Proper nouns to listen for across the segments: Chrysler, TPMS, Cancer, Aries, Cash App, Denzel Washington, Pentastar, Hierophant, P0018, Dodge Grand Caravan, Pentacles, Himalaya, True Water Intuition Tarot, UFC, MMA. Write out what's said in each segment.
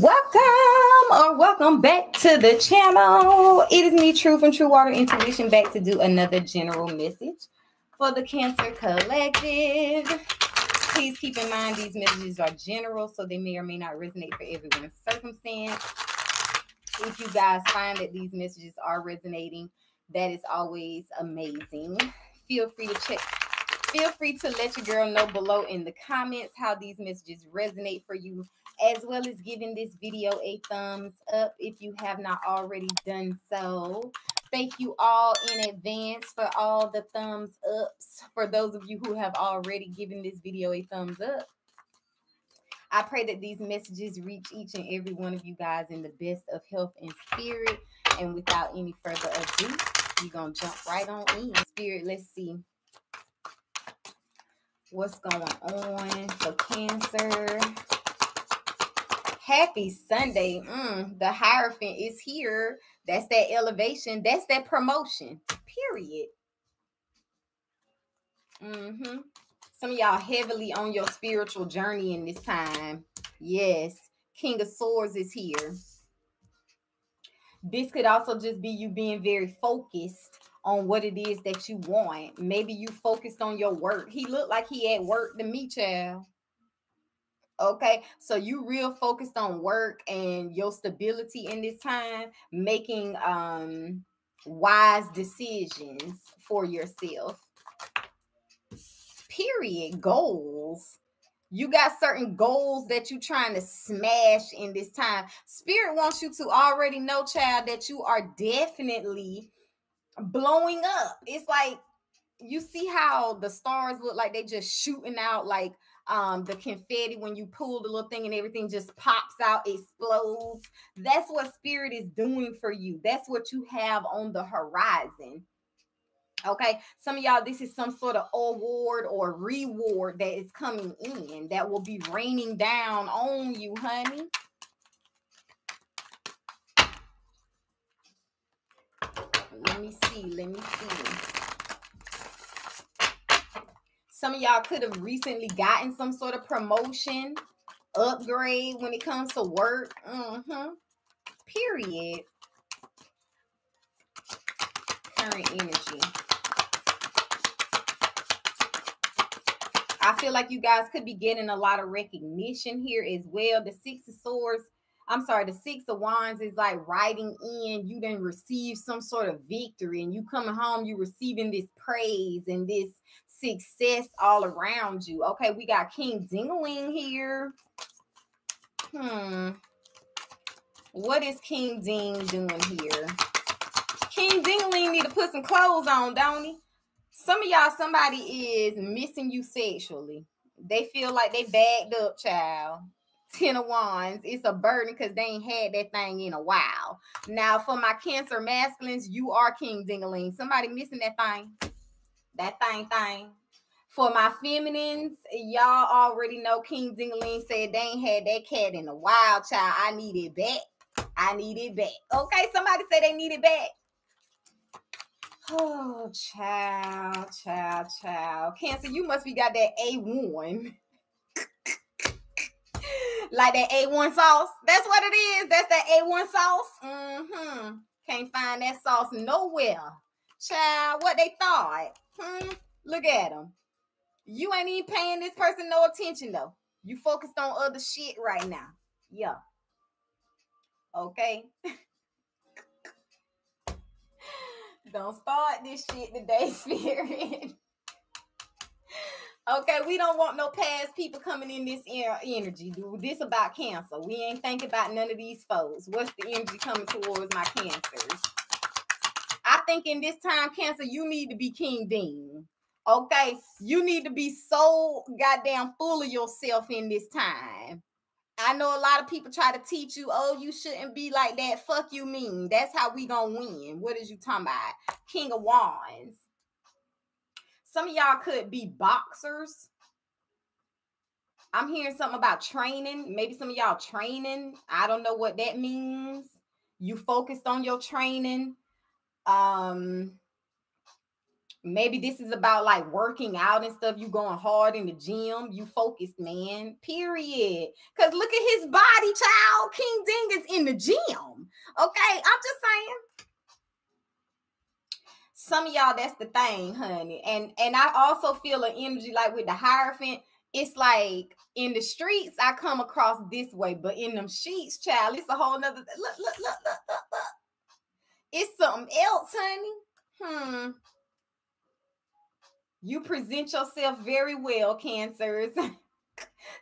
Welcome or welcome back to the channel. It is me, True from True Water Intuition, back to do another general message for the Cancer collective. Please keep in mind these messages are general, so they may or may not resonate for everyone's circumstance. If you guys find that these messages are resonating, that is always amazing. Feel free to let your girl know below in the comments how these messages resonate for you, as well as giving this video a thumbs up if you have not already done so. Thank you all in advance for all the thumbs ups. For those of you who have already given this video a thumbs up, I pray that these messages reach each and every one of you guys in the best of health and spirit. And without any further ado, we're going to jump right on in. Spirit, let's see what's going on for Cancer. Happy Sunday. The Hierophant is here. That's that elevation. That's that promotion, period. Some of y'all heavily on your spiritual journey in this time. Yes. King of Swords is here. This could also just be you being very focused on what it is that you want. Maybe you focused on your work. He looked like he at work to me, child. Okay, so you real focused on work and your stability in this time, making wise decisions for yourself. Period. Goals. You got certain goals that you're trying to smash in this time. Spirit wants you to already know, child, that you are definitely blowing up. It's like, you see how the stars look like they just shooting out like the confetti when you pull the little thing and everything just pops out, explodes. That's what Spirit is doing for you. That's what you have on the horizon. Okay, some of y'all, this is some sort of award or reward that is coming in that will be raining down on you, honey. Let me see. Let me see. Some of y'all could have recently gotten some sort of promotion, upgrade when it comes to work. Period. Current energy. I feel like you guys could be getting a lot of recognition here as well. The Six of Swords, I'm sorry, the Six of Wands is like riding in. You didn't receive some sort of victory and you coming home, you receiving this praise and this success all around you. Okay, we got King Dingling here. What is King Ding doing here? King Dingling need to put some clothes on, don't he? Some of y'all, somebody is missing you sexually. They feel like they bagged up, child. 10 of Wands. It's a burden because they ain't had that thing in a while. Now, for my Cancer masculines, you are King Ding-a-ling. Somebody missing that thing. That thing. For my feminines, y'all already know King Ding-a-ling said they ain't had that cat in a while, child. I need it back. I need it back. Okay, somebody said they need it back. Oh, child. Cancer, you must be got that A1. Like that A1 sauce. That's what it is. That's that A1 sauce. Can't find that sauce nowhere. Child, what they thought. Look at them. You ain't even paying this person no attention, though. You focused on other shit right now. Yeah. Okay. Don't start this shit today, Spirit. Okay, we don't want no past people coming in this energy. Dude, this about Cancer. We ain't thinking about none of these folks. What's the energy coming towards my Cancers? I think in this time, Cancer, you need to be King Dean. Okay, you need to be so goddamn full of yourself in this time. I know a lot of people try to teach you, oh, you shouldn't be like that. Fuck you mean. That's how we gonna win. What is you talking about? King of Wands. Some of y'all could be boxers. I'm hearing something about training. Maybe some of y'all training. I don't know what that means. You focused on your training. Maybe this is about like working out and stuff. You going hard in the gym. You focused, man. Period. Because look at his body, child. King Dingus in the gym. Okay, I'm just saying. Some of y'all, that's the thing, honey. And I also feel an energy like with the Hierophant. It's like in the streets, I come across this way. But in them sheets, child, it's a whole nother. Look, look, look, look, look, look. It's something else, honey. You present yourself very well, Cancers.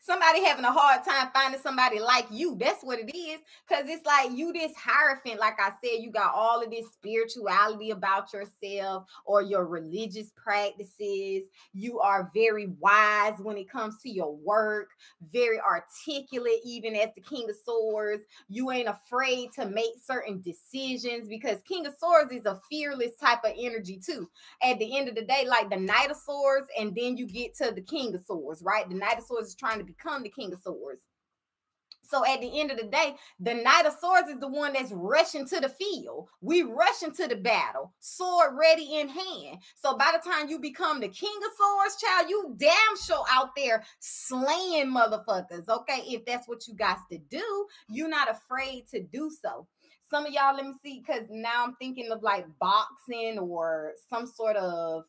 Somebody having a hard time finding somebody like you. That's what it is. Because it's like you this Hierophant. Like I said, you got all of this spirituality about yourself or your religious practices. You are very wise when it comes to your work. Very articulate, even as the King of Swords. You ain't afraid to make certain decisions because King of Swords is a fearless type of energy too. At the end of the day, like the Knight of Swords, and then you get to the King of Swords, right? The Knight of Swords is trying to become the King of Swords. So at the end of the day, the Knight of Swords is the one that's rushing to the field. We rush into the battle, sword ready in hand. So by the time you become the King of Swords, child, you damn sure out there slaying motherfuckers, okay? If that's what you got to do, you're not afraid to do so. Some of y'all, let me see, because now I'm thinking of like boxing or some sort of,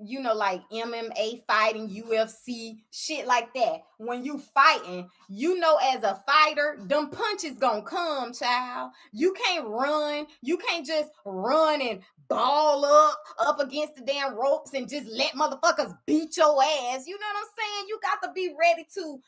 you know, like MMA fighting, UFC, shit like that. When you fighting, you know, as a fighter, them punches gonna come, child. You can't run. You can't just run and ball up against the damn ropes and just let motherfuckers beat your ass. You know what I'm saying? You got to be ready to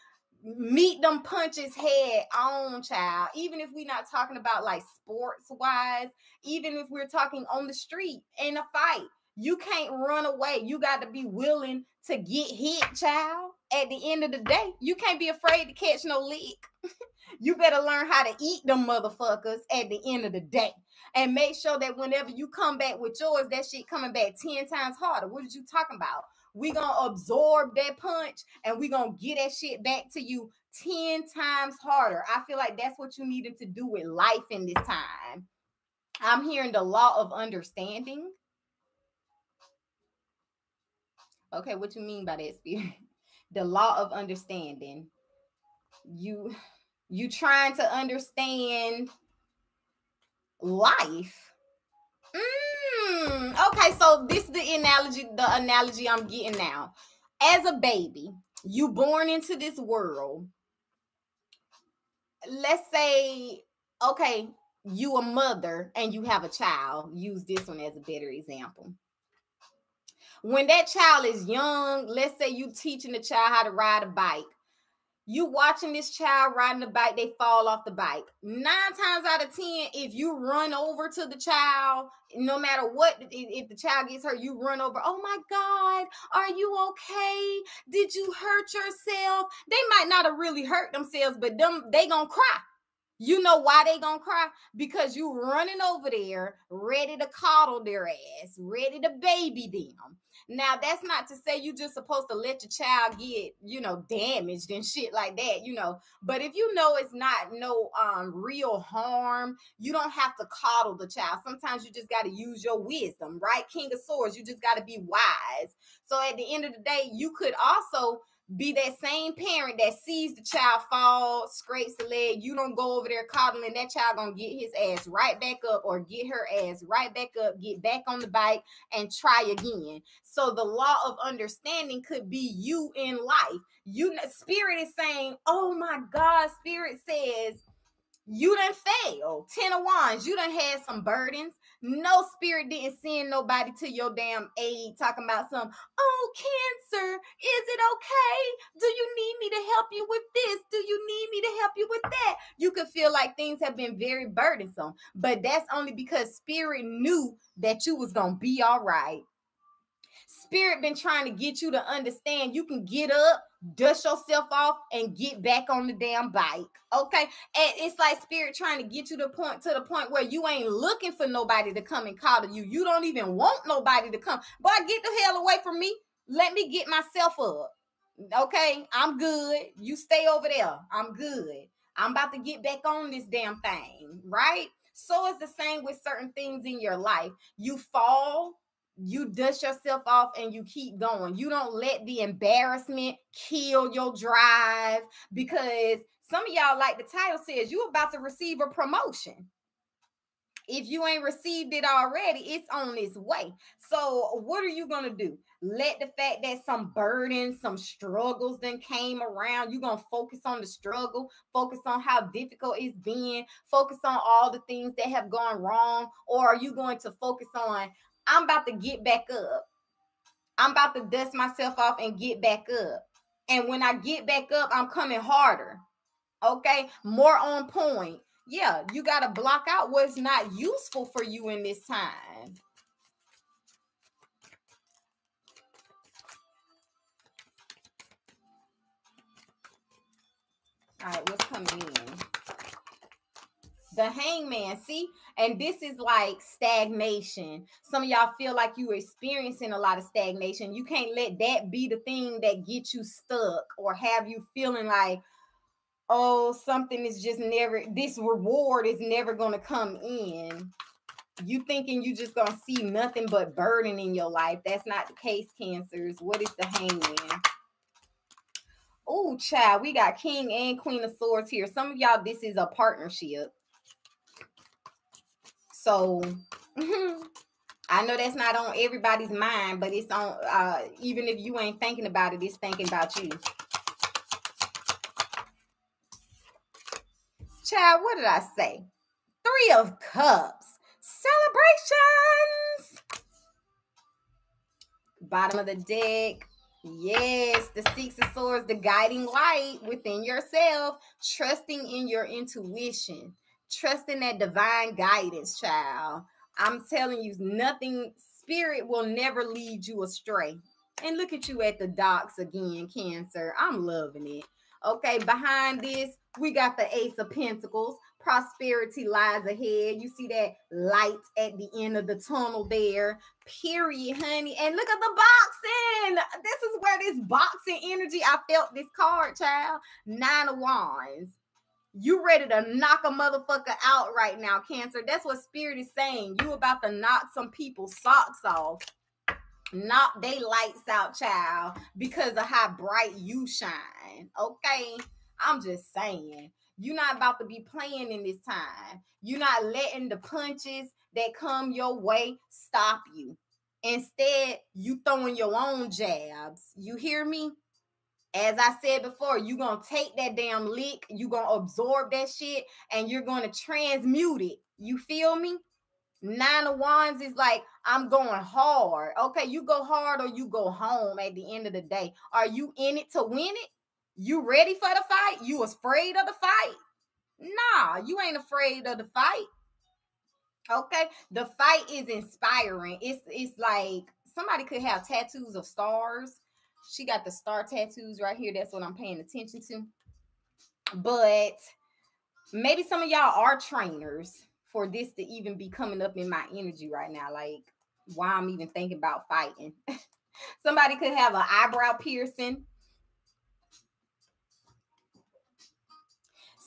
meet them punches head on, child. Even if we're not talking about like sports wise, even if we're talking on the street in a fight, you can't run away. You got to be willing to get hit, child. At the end of the day, you can't be afraid to catch no lick. You better learn how to eat them motherfuckers at the end of the day. And make sure that whenever you come back with yours, that shit coming back 10 times harder. What are you talking about? We're going to absorb that punch and we're going to get that shit back to you 10 times harder. I feel like that's what you needed to do with life in this time. I'm hearing the law of understanding. Okay, what you mean by that, Spirit? The law of understanding. You trying to understand life. Okay, so this is the analogy I'm getting now. As a baby, you born into this world. Let's say, okay, you a mother and you have a child. Use this one as a better example. When that child is young, let's say you teaching the child how to ride a bike. You watching this child riding the bike, they fall off the bike. 9 times out of 10, if you run over to the child, no matter what, if the child gets hurt, you run over. Oh my God, are you okay? Did you hurt yourself? They might not have really hurt themselves, but they gonna cry. You know why they gonna cry? Because you running over there, ready to coddle their ass, ready to baby them. Now, that's not to say you just supposed to let your child get, you know, damaged and shit like that, you know. But if you know it's not no real harm, you don't have to coddle the child. Sometimes you just got to use your wisdom, right? King of Swords, you just got to be wise. So at the end of the day, you could also be that same parent that sees the child fall, scrapes the leg. You don't go over there coddling. That child gonna get his ass right back up or get her ass right back up, get back on the bike and try again. So the law of understanding could be you in life. Spirit is saying, oh my God, Spirit says, you done failed. 10 of Wands, you done had some burdens. No, Spirit didn't send nobody to your damn aid talking about some, oh, Cancer, is it okay? Do you need me to help you with this? Do you need me to help you with that? You could feel like things have been very burdensome, but that's only because Spirit knew that you was going to be all right. Spirit been trying to get you to understand you can get up, dust yourself off, and get back on the damn bike, okay? And it's like Spirit trying to get you to the point where you ain't looking for nobody to come and call to you. You don't even want nobody to come. Boy, get the hell away from me. Let me get myself up, okay? I'm good. You stay over there. I'm good. I'm about to get back on this damn thing, right? So it's the same with certain things in your life. You fall, you dust yourself off and you keep going. You don't let the embarrassment kill your drive, because some of y'all, like the title says, you're about to receive a promotion. If you ain't received it already, it's on its way. So what are you going to do? Let the fact that some burdens, some struggles then came around, you're going to focus on the struggle, focus on how difficult it's been, focus on all the things that have gone wrong? Or are you going to focus on, I'm about to get back up. I'm about to dust myself off and get back up. And when I get back up, I'm coming harder. Okay? More on point. Yeah, you got to block out what's not useful for you in this time. All right, what's coming in? The Hangman, see? And this is like stagnation. Some of y'all feel like you're experiencing a lot of stagnation. You can't let that be the thing that gets you stuck or have you feeling like, oh, something is just never, this reward is never going to come in. You thinking you just going to see nothing but burden in your life. That's not the case, Cancers. What is the Hangman? Oh, child, we got King and Queen of Swords here. Some of y'all, this is a partnership. So I know that's not on everybody's mind, but it's on, even if you ain't thinking about it, it's thinking about you. Child, what did I say? Three of Cups. Celebrations. Bottom of the deck. Yes, the Six of Swords, the guiding light within yourself. Trusting in your intuition. Trusting that divine guidance, child. I'm telling you, nothing, spirit will never lead you astray. And look at you at the docks again, Cancer. I'm loving it. Okay, behind this, we got the Ace of Pentacles. Prosperity lies ahead. You see that light at the end of the tunnel there. Period, honey. And look at the boxing. This is where this boxing energy, I felt this card, child. Nine of Wands. You ready to knock a motherfucker out right now, Cancer. That's what Spirit is saying. You about to knock some people's socks off. Knock they lights out, child, because of how bright you shine. Okay? I'm just saying. You're not about to be playing in this time. You're not letting the punches that come your way stop you. Instead, you throwing your own jabs. You hear me? As I said before, you're going to take that damn lick. You're going to absorb that shit, and you're going to transmute it. You feel me? Nine of Wands is like, I'm going hard. Okay, you go hard or you go home at the end of the day. Are you in it to win it? You ready for the fight? You afraid of the fight? Nah, you ain't afraid of the fight. Okay, the fight is inspiring. It's like somebody could have tattoos of stars. She got the star tattoos right here. That's what I'm paying attention to. But maybe some of y'all are trainers for this to even be coming up in my energy right now. Like, why I'm even thinking about fighting. Somebody could have an eyebrow piercing.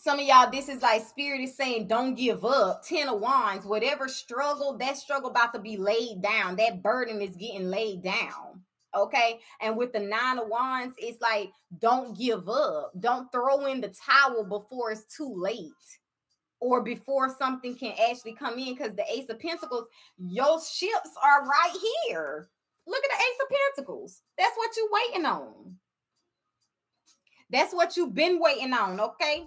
Some of y'all, this is like Spirit is saying, don't give up. Ten of Wands, whatever struggle, that struggle about to be laid down. That burden is getting laid down. Okay, and with the Nine of Wands, it's like, don't give up. Don't throw in the towel before it's too late or before something can actually come in, because the Ace of Pentacles, your ships are right here. Look at the Ace of Pentacles. That's what you're waiting on. That's what you've been waiting on, okay?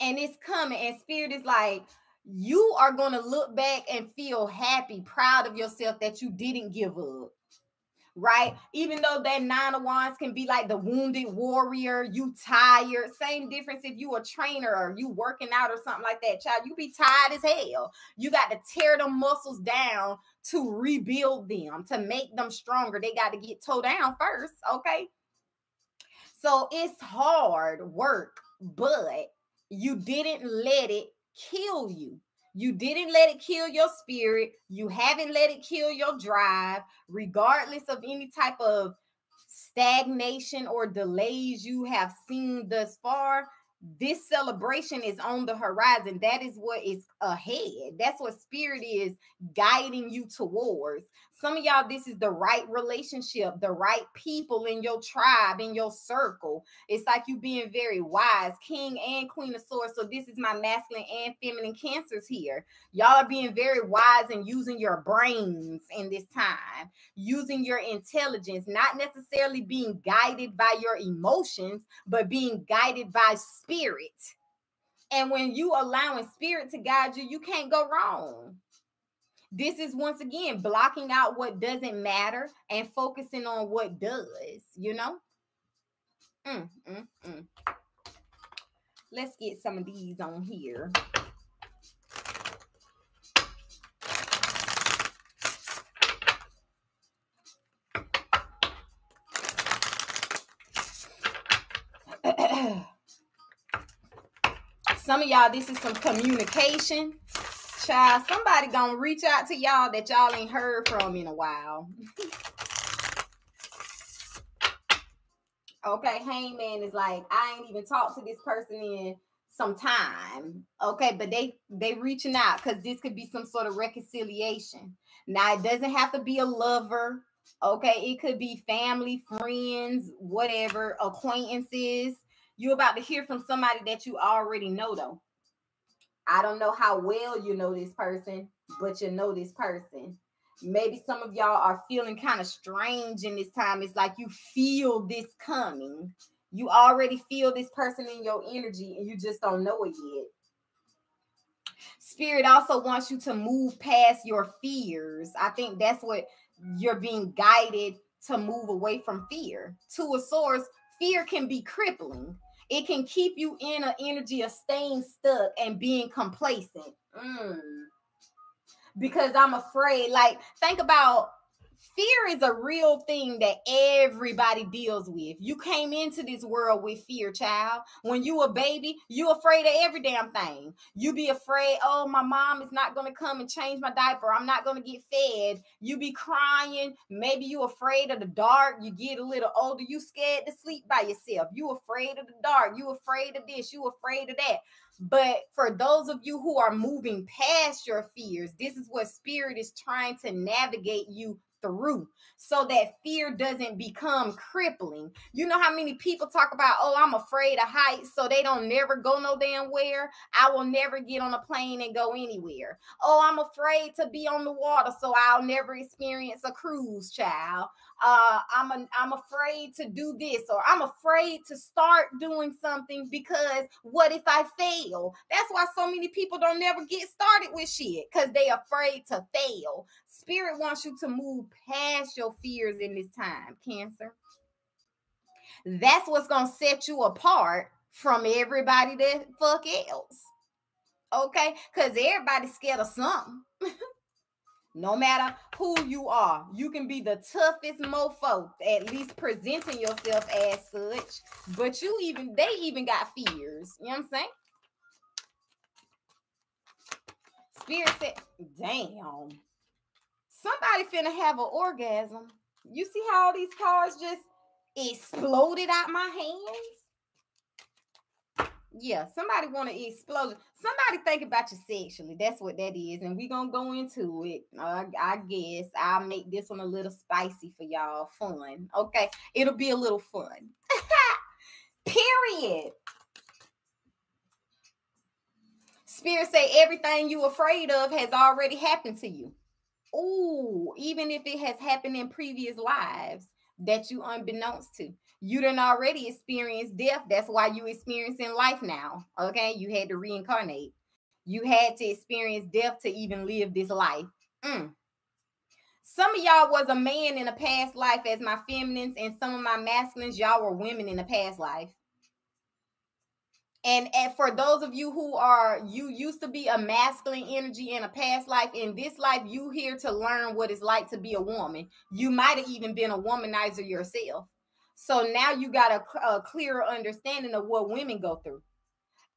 And it's coming, and Spirit is like, you are going to look back and feel happy, proud of yourself that you didn't give up. Right? Even though that Nine of Wands can be like the wounded warrior, you tired. Same difference if you a trainer or you working out or something like that, child. You be tired as hell. You got to tear them muscles down to rebuild them, to make them stronger. They got to get tore down first, okay? So it's hard work, but you didn't let it kill you. You didn't let it kill your spirit. You haven't let it kill your drive, regardless of any type of stagnation or delays you have seen thus far. This celebration is on the horizon. That is what is ahead. That's what Spirit is guiding you towards. Some of y'all, this is the right relationship, the right people in your tribe, in your circle. It's like you being very wise, King and Queen of Swords. So this is my masculine and feminine Cancers here. Y'all are being very wise and using your brains in this time, using your intelligence, not necessarily being guided by your emotions, but being guided by spirit. And when you allowing spirit to guide you, you can't go wrong. This is, once again, blocking out what doesn't matter and focusing on what does, you know? Let's get some of these on here. Some of y'all, this is some communication. Child, somebody gonna reach out to y'all that y'all ain't heard from in a while. Okay, Hangman is like, I ain't even talked to this person in some time. Okay, but they reaching out because this could be some sort of reconciliation. Now, it doesn't have to be a lover. Okay, it could be family, friends, whatever, acquaintances. You're about to hear from somebody that you already know, though. I don't know how well you know this person, but you know this person. Maybe some of y'all are feeling kind of strange in this time. It's like you feel this coming. You already feel this person in your energy and you just don't know it yet. Spirit also wants you to move past your fears. I think that's what you're being guided to, move away from fear. Two of Swords, fear can be crippling. It can keep you in an energy of staying stuck and being complacent. Because I'm afraid, like, think about, fear is a real thing that everybody deals with. You came into this world with fear, child. When you a baby, you afraid of every damn thing. You be afraid, oh, my mom is not going to come and change my diaper. I'm not going to get fed. You be crying. Maybe you afraid of the dark. You get a little older. You scared to sleep by yourself. You afraid of the dark. You afraid of this. You afraid of that. But for those of you who are moving past your fears, this is what spirit is trying to navigate you through, so that fear doesn't become crippling. You know how many people talk about, oh, I'm afraid of heights, so they don't never go no damn where. I will never get on a plane and go anywhere. Oh, I'm afraid to be on the water, so I'll never experience a cruise, child. I'm afraid to do this, or I'm afraid to start doing something because what if I fail? That's why so many people don't never get started with shit, because they afraid to fail. Spirit wants you to move past your fears in this time, Cancer. That's what's gonna set you apart from everybody that fuck else. Okay, because everybody's scared of something. No matter who you are, you can be the toughest mofo, at least presenting yourself as such, but they even got fears. You know what I'm saying? Spirit said, damn, somebody finna have an orgasm. You see how all these cards just exploded out my hands? Yeah, somebody want to explode. Somebody think about you sexually. That's what that is. And we're going to go into it. I guess I'll make this one a little spicy for y'all. Fun. Okay, it'll be a little fun. Period. Spirit say everything you afraid of has already happened to you. Oh, even if it has happened in previous lives that you unbeknownst to, you done already experienced death. That's why you experiencing life now. Okay, you had to reincarnate. You had to experience death to even live this life. Some of y'all was a man in a past life as my feminines, and some of my masculines, y'all were women in a past life. And for those of you who are, you used to be a masculine energy in a past life, in this life, you here to learn what it's like to be a woman. You might have even been a womanizer yourself. So now you got a clearer understanding of what women go through.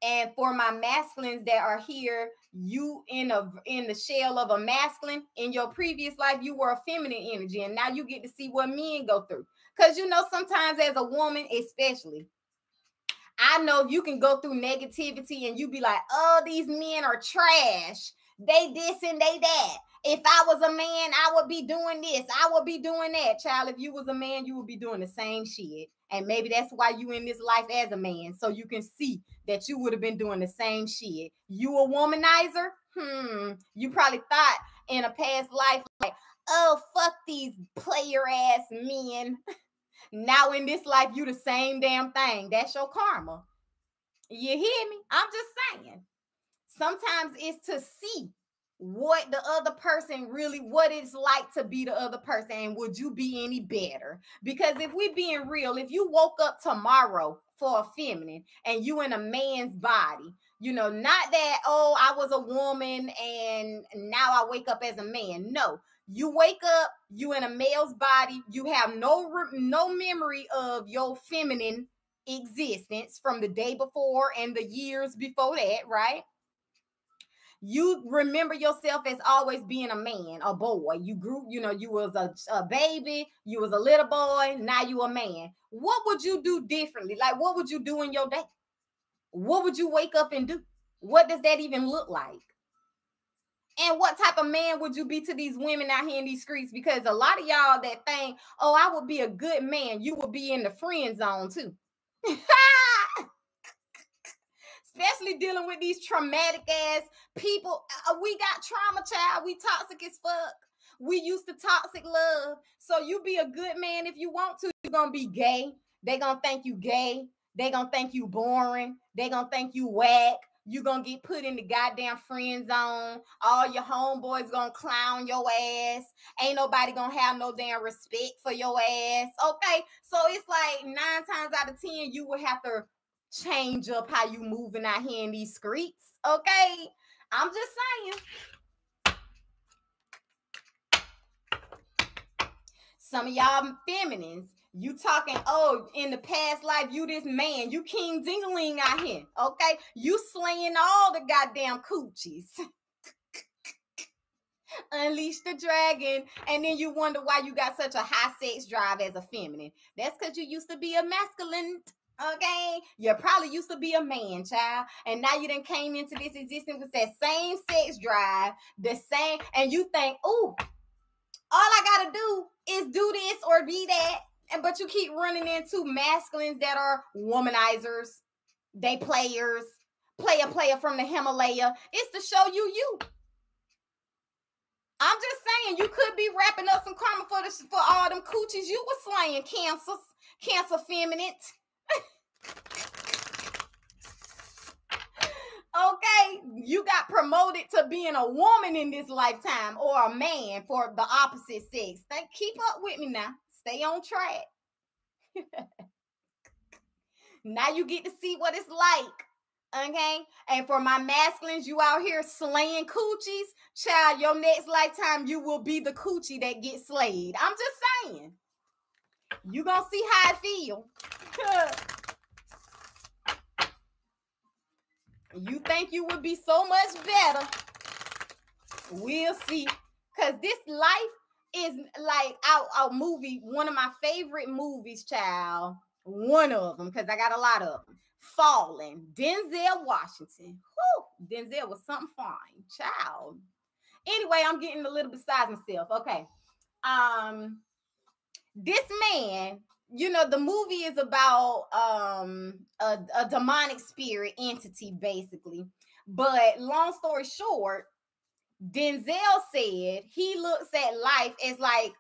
And for my masculines that are here, you in the shell of a masculine. In your previous life, you were a feminine energy, and now you get to see what men go through. Because, you know, sometimes as a woman, especially, I know you can go through negativity and you be like, oh, these men are trash. They this and they that. If I was a man, I would be doing this. I would be doing that. Child, if you was a man, you would be doing the same shit. And maybe that's why you in this life as a man. So you can see that you would have been doing the same shit. You a womanizer? You probably thought in a past life, like, oh, fuck these player ass men. Now in this life, you the same damn thing. That's your karma. You hear me? I'm just saying. Sometimes it's to see what the other person really, what it's like to be the other person, and would you be any better? Because if we're being real, if you woke up tomorrow for a feminine and you in a man's body, you know, not that, oh, I was a woman and now I wake up as a man. No, you wake up, you in a male's body, you have no memory of your feminine existence from the day before and the years before that, right? You remember yourself as always being a man, a boy. You grew, you know, you was a baby, you was a little boy, now you a man. What would you do differently? Like, what would you do in your day? What would you wake up and do? What does that even look like? And what type of man would you be to these women out here in these streets? Because a lot of y'all that think, oh, I would be a good man, you would be in the friend zone too. Especially dealing with these traumatic ass people. We got trauma, child. We toxic as fuck. We used to toxic love. So you be a good man if you want to. You're going to be gay. They're going to think you gay. They're going to think you boring. They're going to think you whack. You're going to get put in the goddamn friend zone. All your homeboys going to clown your ass. Ain't nobody going to have no damn respect for your ass. Okay? So it's like 9 times out of 10, you would have to change up how you moving out here in these streets, okay? I'm just saying. Some of y'all feminines, you talking, oh, in the past life, you this man, you King Ding-a-ling out here, okay? You slaying all the goddamn coochies. Unleash the dragon, and then you wonder why you got such a high sex drive as a feminine. That's because you used to be a masculine. Okay, you probably used to be a man, child, and now you done came into this existence with that same sex drive, the same, and you think, ooh, all I gotta do is do this or be that, but you keep running into masculines that are womanizers, they players, player from the Himalaya. It's to show you you. I'm just saying, you could be wrapping up some karma for all them coochies you were slaying, cancer feminine. Okay, you got promoted to being a woman in this lifetime or a man for the opposite sex. Keep up with me now. Stay on track. Now you get to see what it's like. Okay, and for my masculines, you out here slaying coochies. Child, your next lifetime, you will be the coochie that gets slayed. I'm just saying. You're going to see how it feels. You think you would be so much better. We'll see. Because this life is like our movie, one of my favorite movies, child. One of them, because I got a lot of them. Fallen. Denzel Washington. Whew, Denzel was something fine. Child. Anyway, I'm getting a little beside myself. Okay. This man, you know, the movie is about a demonic spirit entity, basically. But long story short, Denzel said he looks at life as like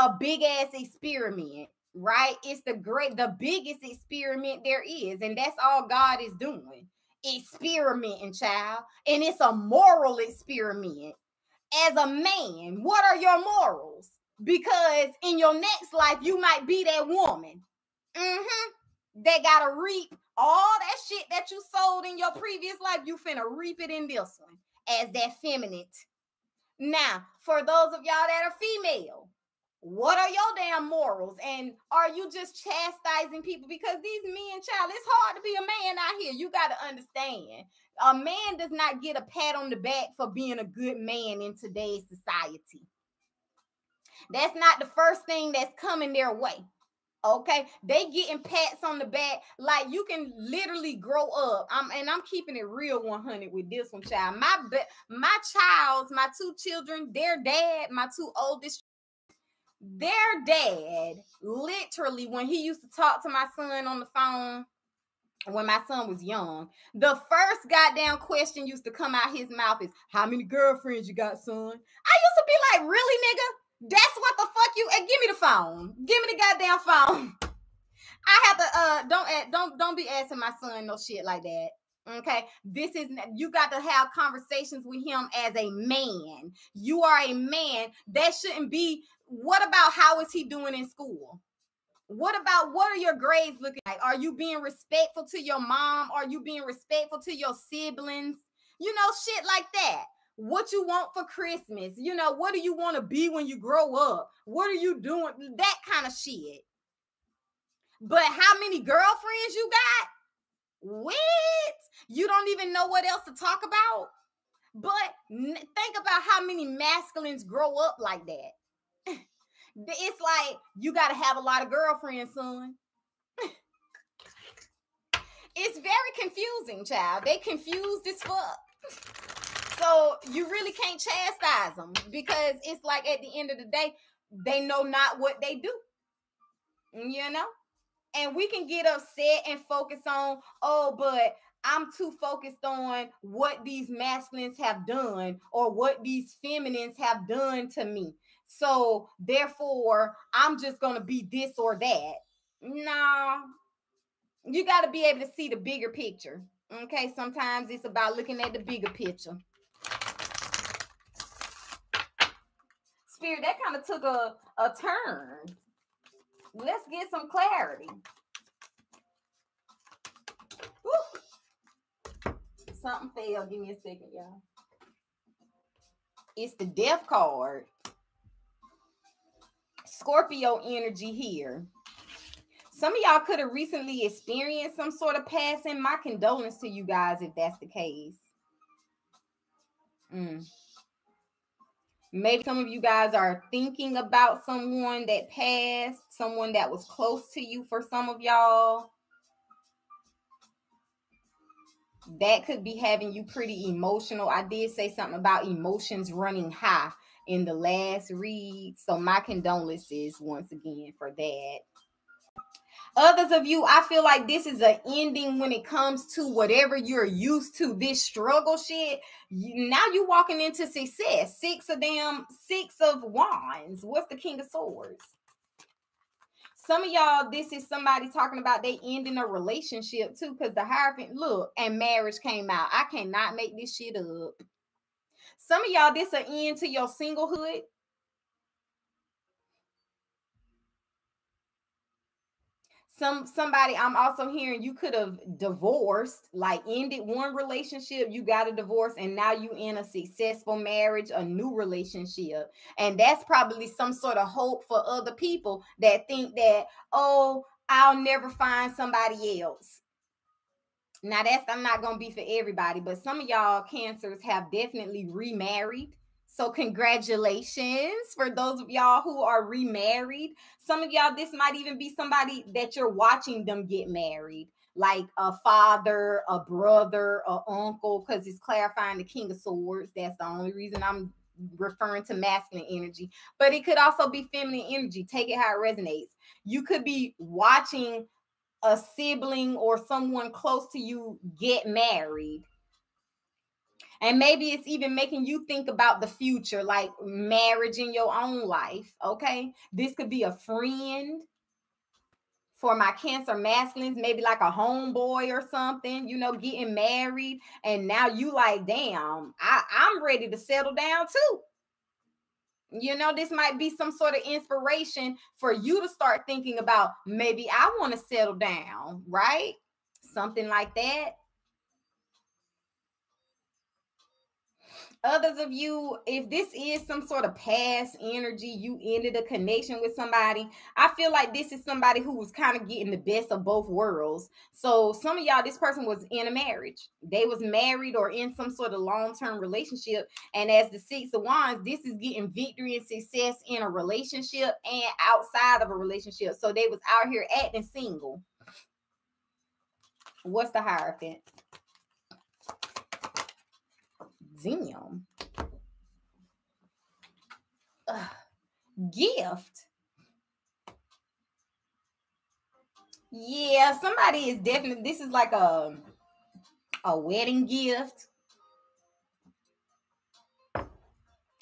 a big-ass experiment, right? It's the biggest experiment there is, and that's all God is doing. Experimenting, child. And it's a moral experiment. As a man, what are your morals? Because in your next life, you might be that woman. They got to reap all that shit that you sold in your previous life. You finna reap it in this one as that feminine. Now, for those of y'all that are female, what are your damn morals? And are you just chastising people? Because these men, child, it's hard to be a man out here. You got to understand. A man does not get a pat on the back for being a good man in today's society. That's not the first thing that's coming their way. Okay, they getting pats on the back like you can literally grow up. I'm keeping it real 100 with this one, child. My two children, their dad, my two oldest, their dad, literally when he used to talk to my son on the phone when my son was young, the first goddamn question used to come out his mouth is, "How many girlfriends you got, son?" I used to be like, "Really, nigga? That's what the fuck you, and give me the phone. Give me the goddamn phone." I have to, don't be asking my son no shit like that. Okay. This is, you got to have conversations with him as a man. You are a man. That shouldn't be, what about how is he doing in school? What about, what are your grades looking like? Are you being respectful to your mom? Are you being respectful to your siblings? You know, shit like that. What you want for Christmas? You know, what do you want to be when you grow up? What are you doing? That kind of shit. But how many girlfriends you got? What? You don't even know what else to talk about? But think about how many masculines grow up like that. It's like, you got to have a lot of girlfriends, son. It's very confusing, child. They confused as fuck. So you really can't chastise them because it's like at the end of the day, they know not what they do, you know? And we can get upset and focus on, oh, but I'm too focused on what these masculines have done or what these feminines have done to me. So therefore, I'm just going to be this or that. No, you got to be able to see the bigger picture. Okay, sometimes it's about looking at the bigger picture. Spirit, that kind of took a turn. Let's get some clarity. Woo. Something fell. Give me a second, y'all. It's the death card. Scorpio energy here. Some of y'all could have recently experienced some sort of passing. My condolence to you guys if that's the case. Maybe some of you guys are thinking about someone that passed, someone that was close to you for some of y'all. That could be having you pretty emotional. I did say something about emotions running high in the last read. So my condolences once again for that. Others of you, I feel like this is an ending when it comes to whatever you're used to, this struggle shit. Now you're walking into success. Six of wands. What's the king of swords? Some of y'all, this is somebody talking about they ending a relationship too, because the Hierophant, look, and marriage came out. I cannot make this shit up. Some of y'all, this an end to your singlehood. Somebody, I'm also hearing you could have divorced, like ended one relationship, you got a divorce, and now you in a successful marriage, a new relationship. And that's probably some sort of hope for other people that think that, oh, I'll never find somebody else. Now that's, I'm not going to be for everybody, but some of y'all Cancers have definitely remarried. So congratulations for those of y'all who are remarried. Some of y'all, this might even be somebody that you're watching them get married, like a father, a brother, an uncle, because it's clarifying the king of swords. That's the only reason I'm referring to masculine energy, but it could also be feminine energy. Take it how it resonates. You could be watching a sibling or someone close to you get married. And maybe it's even making you think about the future, like marriage in your own life, okay? This could be a friend for my Cancer masculines, maybe like a homeboy or something, you know, getting married. And now you like, damn, I'm ready to settle down too. You know, this might be some sort of inspiration for you to start thinking about, maybe I want to settle down, right? Something like that. Others of you, if this is some sort of past energy, you ended a connection with somebody, I feel like this is somebody who was kind of getting the best of both worlds. So some of y'all, this person was in a marriage. They was married or in some sort of long-term relationship. And as the Six of Wands, this is getting victory and success in a relationship and outside of a relationship. So they was out here acting single. What's the Hierophant? Damn. Gift. Yeah, somebody is definitely, this is like a wedding gift.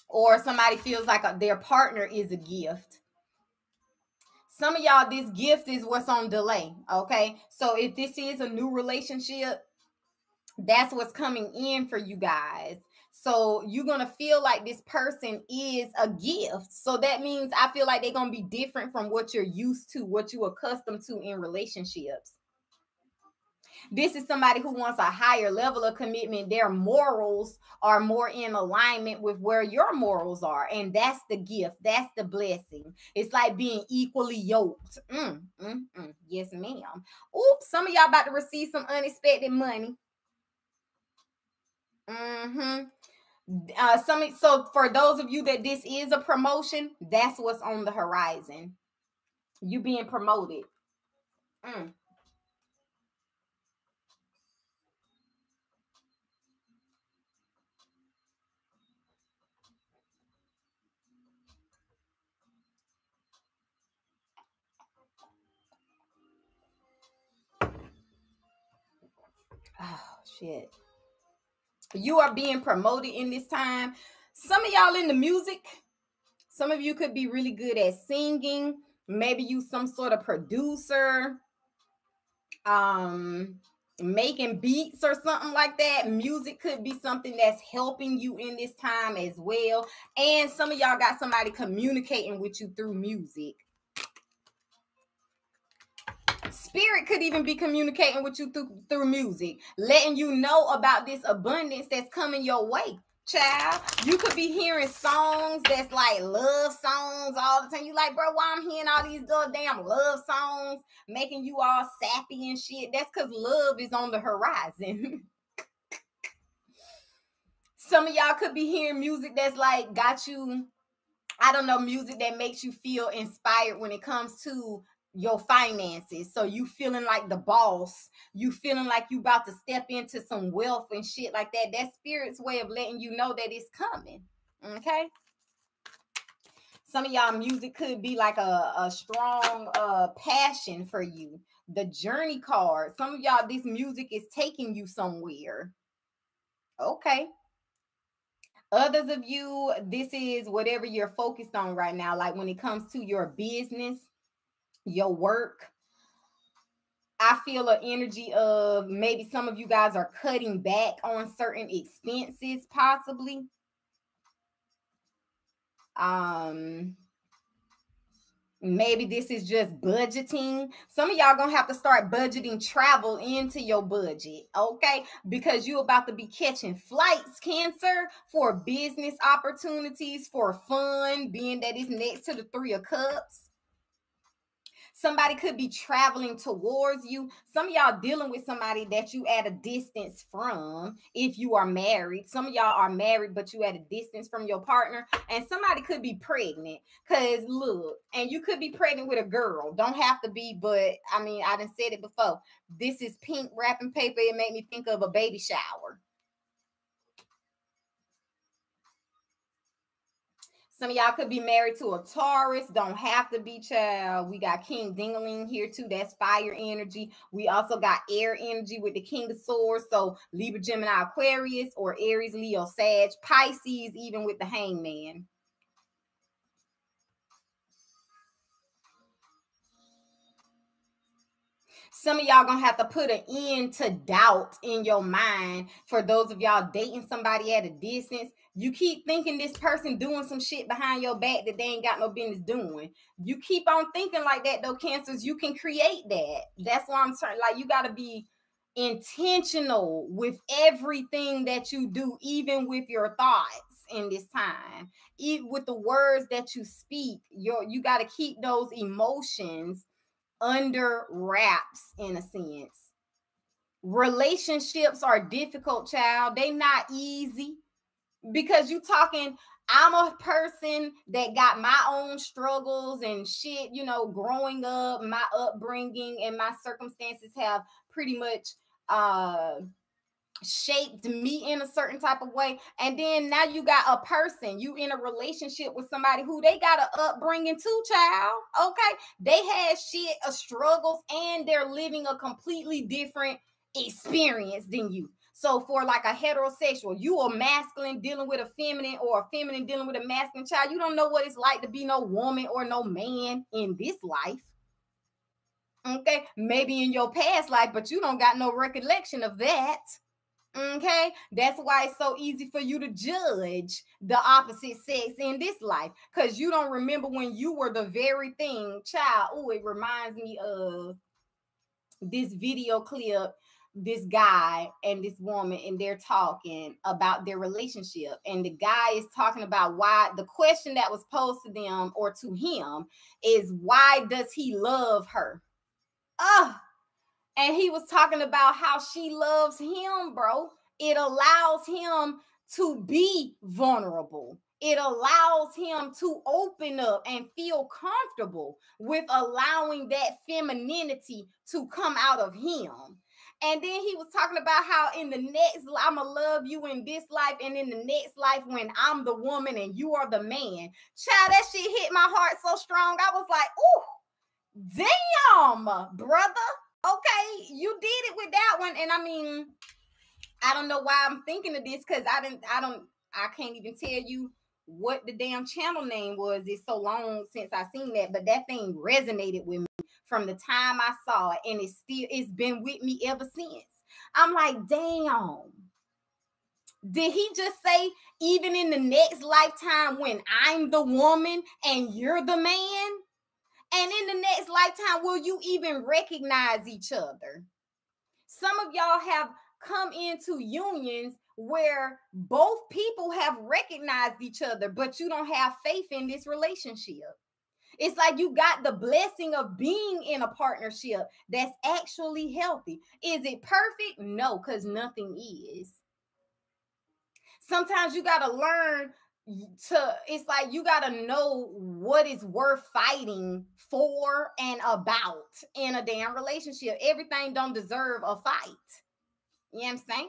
Or somebody feels like their partner is a gift. Some of y'all, this gift is what's on delay, okay? So if this is a new relationship, that's what's coming in for you guys. So you're going to feel like this person is a gift. So that means I feel like they're going to be different from what you're used to, what you're accustomed to in relationships. This is somebody who wants a higher level of commitment. Their morals are more in alignment with where your morals are. And that's the gift. That's the blessing. It's like being equally yoked. Yes, ma'am. Oops, some of y'all about to receive some unexpected money. So for those of you that this is a promotion, that's what's on the horizon. You being promoted. Oh, shit. You are being promoted in this time. Some of y'all in the music. Some of you could be really good at singing. Maybe you some sort of producer. Making beats or something like that. Music could be something that's helping you in this time as well. And some of y'all got somebody communicating with you through music. Spirit could even be communicating with you through music, letting you know about this abundance that's coming your way, child. You could be hearing songs that's like love songs all the time. You like, bro, why I'm hearing all these damn love songs, making you all sappy and shit? That's because love is on the horizon. Some of y'all could be hearing music that's like got you, I don't know, music that makes you feel inspired when it comes to your finances. So you feeling like the boss, you feeling like you about to step into some wealth and shit like that. That's Spirit's way of letting you know that it's coming. Okay. Some of y'all music could be like a strong passion for you. The journey card. Some of y'all, this music is taking you somewhere. Okay. Others of you, this is whatever you're focused on right now. Like when it comes to your business, your work, I feel an energy of maybe some of you guys are cutting back on certain expenses, possibly. Maybe this is just budgeting. Some of y'all gonna have to start budgeting travel into your budget, okay? Because you about to be catching flights, Cancer, for business opportunities, for fun, being that it's next to the Three of Cups. Somebody could be traveling towards you. Some of y'all dealing with somebody that you at a distance from if you are married. Some of y'all are married, but you at a distance from your partner. And somebody could be pregnant because look, and you could be pregnant with a girl. Don't have to be, but I mean, I done said it before. This is pink wrapping paper. It made me think of a baby shower. Some of y'all could be married to a Taurus. Don't have to be, child. We got King Ding-a-ling here too. That's fire energy. We also got air energy with the King of Swords. So Libra, Gemini, Aquarius, or Aries, Leo, Sag, Pisces, even with the Hangman. Some of y'all gonna have to put an end to doubt in your mind. For those of y'all dating somebody at a distance, you keep thinking this person doing some shit behind your back that they ain't got no business doing. You keep on thinking like that though, Cancers. You can create that. That's why I'm trying. Like you gotta be intentional with everything that you do, even with your thoughts in this time, even with the words that you speak. You got to keep those emotions under wraps, in a sense. Relationships are difficult, child. They not easy, because you talking, I'm a person that got my own struggles and shit, you know, growing up, my upbringing and my circumstances have pretty much shaped me in a certain type of way. And then now you got a person, you in a relationship with somebody who they got an upbringing too, child. Okay. They had shit, struggles, and they're living a completely different experience than you. So for like a heterosexual, you are masculine dealing with a feminine, or a feminine dealing with a masculine child. You don't know what it's like to be no woman or no man in this life. Okay. Maybe in your past life, but you don't got no recollection of that. Okay. That's why it's so easy for you to judge the opposite sex in this life, because you don't remember when you were the very thing, child. Oh, it reminds me of this video clip. This guy and this woman, and they're talking about their relationship, and the guy is talking about why the question that was posed to them or to him is, why does he love her? And he was talking about how she loves him, bro. It allows him to be vulnerable. It allows him to open up and feel comfortable with allowing that femininity to come out of him. And then he was talking about how in the next, I'm going to love you in this life, and in the next life when I'm the woman and you are the man. Child, that shit hit my heart so strong. I was like, ooh, damn, brother. Okay, you did it with that one. And I mean, I don't know why I'm thinking of this, because I can't even tell you what the damn channel name was. It's so long since I seen that, but that thing resonated with me from the time I saw it, and it's been with me ever since. I'm like, damn, did he just say, even in the next lifetime when I'm the woman and you're the man? And in the next lifetime, will you even recognize each other? Some of y'all have come into unions where both people have recognized each other, but you don't have faith in this relationship. It's like you got the blessing of being in a partnership that's actually healthy. Is it perfect? No, because nothing is. Sometimes you got to learn to, it's like you got to know what is worth fighting for and about in a damn relationship. Everything don't deserve a fight. You know what I'm saying?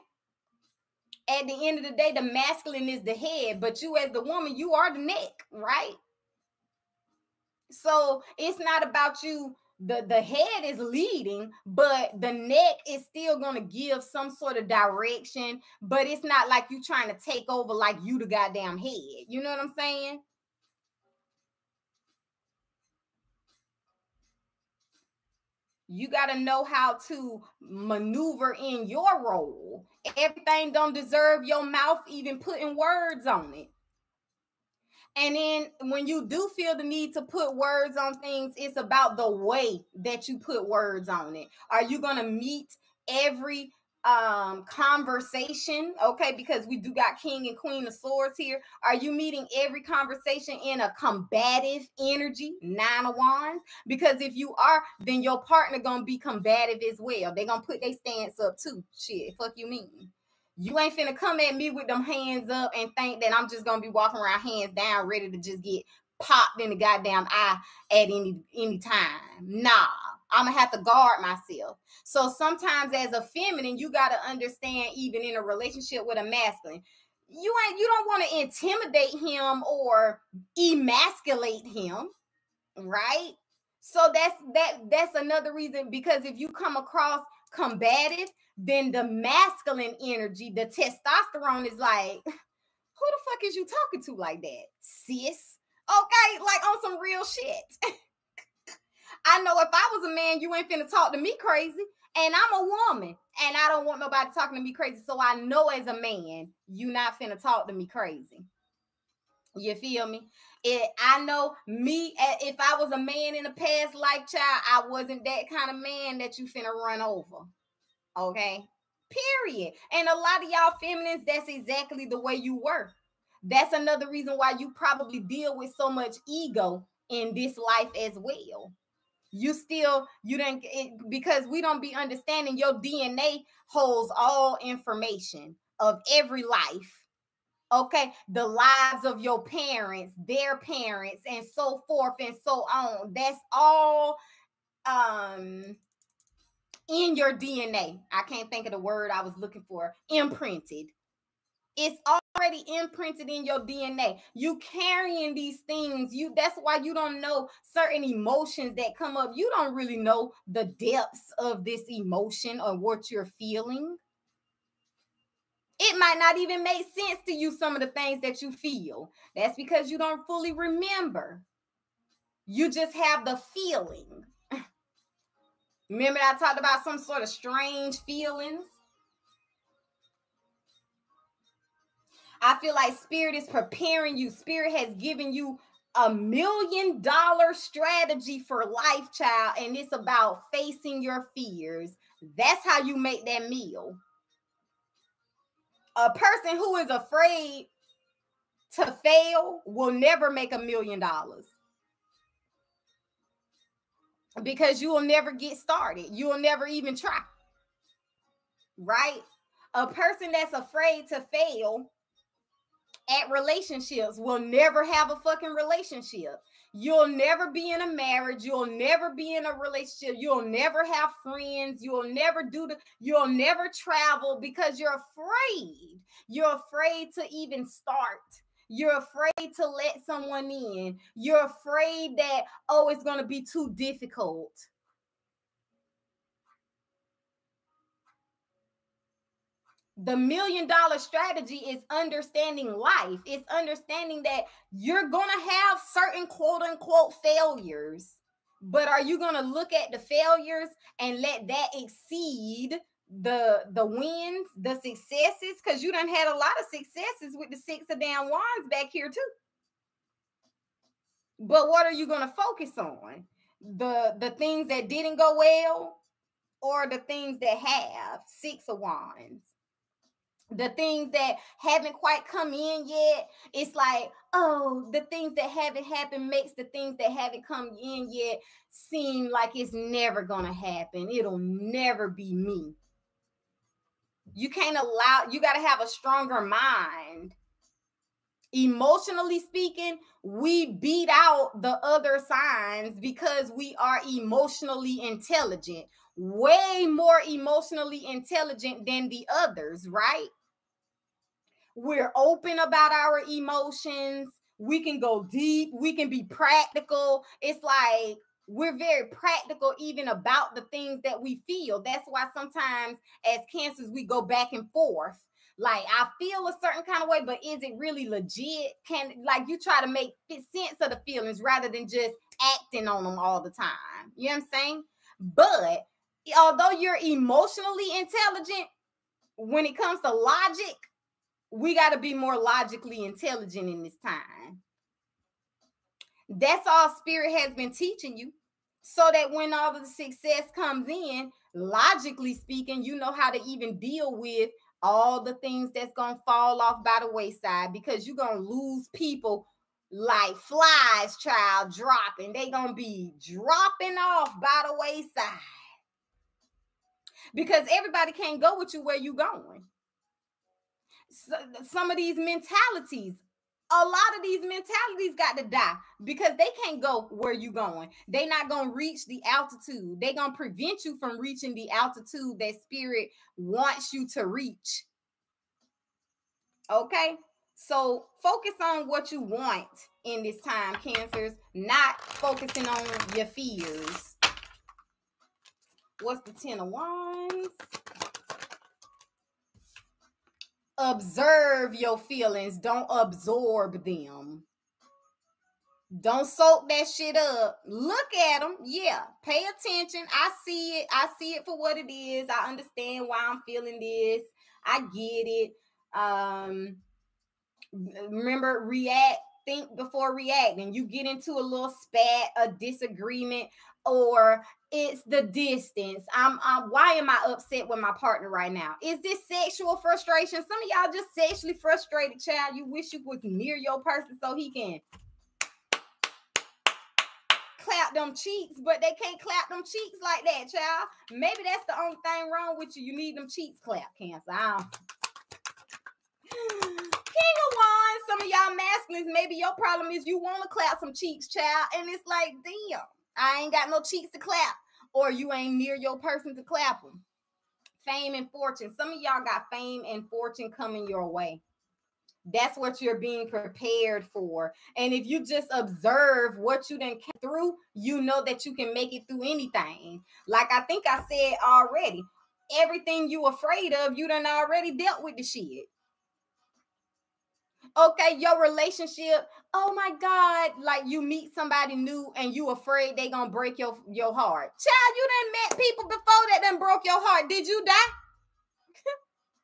At the end of the day, the masculine is the head, but you as the woman, you are the neck, right? So it's not about you. The head is leading, but the neck is still going to give some sort of direction, but it's not like you trying to take over like you the goddamn head. You know what I'm saying? You got to know how to maneuver in your role. Everything don't deserve your mouth even putting words on it. And then when you do feel the need to put words on things, it's about the way that you put words on it. Are you going to meet every conversation? Okay, because we do got King and Queen of Swords here. Are you meeting every conversation in a combative energy? 9 of Wands. Because if you are, then your partner gonna be combative as well. They gonna put their stance up too. Shit, fuck you mean? You ain't finna come at me with them hands up and think that I'm just gonna be walking around hands down, ready to just get popped in the goddamn eye at any time. Nah. I'm going to have to guard myself. So sometimes as a feminine, you got to understand, even in a relationship with a masculine, you don't want to intimidate him or emasculate him, right? So that's another reason, because if you come across combative, then the masculine energy, the testosterone is like, who the fuck is you talking to like that, sis? Okay, like on some real shit. I know if I was a man, you ain't finna talk to me crazy, and I'm a woman, and I don't want nobody talking to me crazy. So I know as a man, you not finna talk to me crazy. You feel me? I know me, if I was a man in a past life, child, I wasn't that kind of man that you finna run over. Okay. Period. And a lot of y'all feminists, that's exactly the way you were. That's another reason why you probably deal with so much ego in this life as well. Because we don't be understanding your DNA holds all information of every life. Okay. The lives of your parents, their parents, and so forth and so on. That's all in your DNA. I can't think of the word I was looking for. Imprinted. It's already imprinted in your DNA. You carrying these things. That's why you don't know certain emotions that come up. You don't really know the depths of this emotion or what you're feeling. It might not even make sense to you, some of the things that you feel. That's because you don't fully remember. You just have the feeling. Remember I talked about some sort of strange feelings? I feel like spirit is preparing you. Spirit has given you $1 million strategy for life, child. And it's about facing your fears. That's how you make that meal. A person who is afraid to fail will never make $1 million. Because you will never get started. You will never even try. Right? A person that's afraid to fail at relationships will never have a fucking relationship. You'll never be in a marriage. You'll never be in a relationship. You'll never have friends. You'll never travel because you're afraid. You're afraid to even start. You're afraid to let someone in. You're afraid that, oh, it's going to be too difficult. The $1 million strategy is understanding life. It's understanding that you're going to have certain quote unquote failures, but are you going to look at the failures and let that exceed the wins, the successes? Because you done had a lot of successes with the 6 of Wands back here too. But what are you going to focus on? The things that didn't go well or the things that have? 6 of Wands. The things that haven't quite come in yet, it's like, oh, the things that haven't happened makes the things that haven't come in yet seem like it's never going to happen. It'll never be me. You can't allow, you got to have a stronger mind. Emotionally speaking, we beat out the other signs because we are emotionally intelligent. Way more emotionally intelligent than the others, right? We're open about our emotions. We can go deep. We can be practical. It's like we're very practical even about the things that we feel. That's why sometimes as Cancers, we go back and forth. Like, I feel a certain kind of way, but is it really legit? You try to make sense of the feelings rather than just acting on them all the time. You know what I'm saying? But although you're emotionally intelligent, when it comes to logic, we got to be more logically intelligent in this time. That's all spirit has been teaching you, so that when all of the success comes in, logically speaking, you know how to even deal with all the things that's going to fall off by the wayside, because you're going to lose people like flies, child, dropping. They're going to be dropping off by the wayside. Because everybody can't go with you where you're going. So, some of these mentalities, a lot of these mentalities got to die because they can't go where you're going. They're not going to reach the altitude. They're going to prevent you from reaching the altitude that spirit wants you to reach. Okay? So focus on what you want in this time, Cancers, not focusing on your fears. What's the 10 of Wands? Observe your feelings. Don't absorb them. Don't soak that shit up. Look at them. Yeah. Pay attention. I see it. I see it for what it is. I understand why I'm feeling this. I get it. Remember, react. Think before reacting. You get into a little spat, a disagreement, or it's the distance. Why am I upset with my partner right now? Is this sexual frustration? Some of y'all just sexually frustrated, child. You wish you was near your person so he can clap them cheeks, but they can't clap them cheeks like that, child. Maybe that's the only thing wrong with you. You need them cheeks clapped, Cancer. King of Wands, some of y'all masculines, maybe your problem is you want to clap some cheeks, child, and it's like, damn, I ain't got no cheeks to clap, or you ain't near your person to clap them. Fame and fortune. Some of y'all got fame and fortune coming your way. That's what you're being prepared for. And if you just observe what you done came through, you know that you can make it through anything. Like I think I said already, everything you afraid of, you done already dealt with the shit. Okay, your relationship, oh my God, like you meet somebody new and you afraid they gonna break your heart. Child, you done met people before that done broke your heart. Did you die?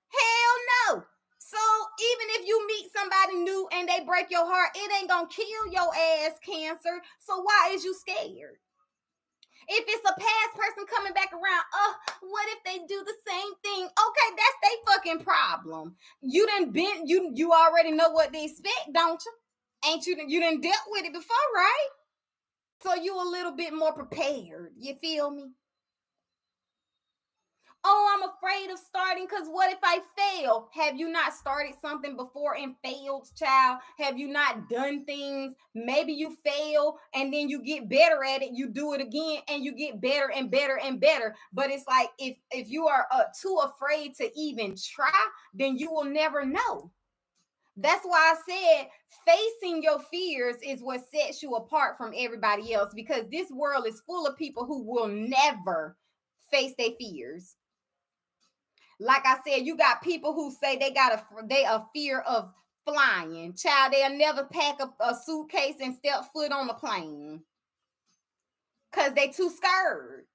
Hell no. So even if you meet somebody new and they break your heart, it ain't gonna kill your ass, Cancer. So why is you scared? If it's a past person coming back around, what if they do the same thing? Okay, that's they fucking problem. You done been, you already know what they expect, don't you? Ain't you? You done dealt with it before, right? So you a little bit more prepared. You feel me? Oh, I'm afraid of starting because what if I fail? Have you not started something before and failed, child? Have you not done things? Maybe you fail and then you get better at it. You do it again and you get better and better and better. But it's like if you are too afraid to even try, then you will never know. That's why I said facing your fears is what sets you apart from everybody else, because this world is full of people who will never face their fears. Like I said, you got people who say they a fear of flying. Child, they'll never pack a suitcase and step foot on the plane because they too scared.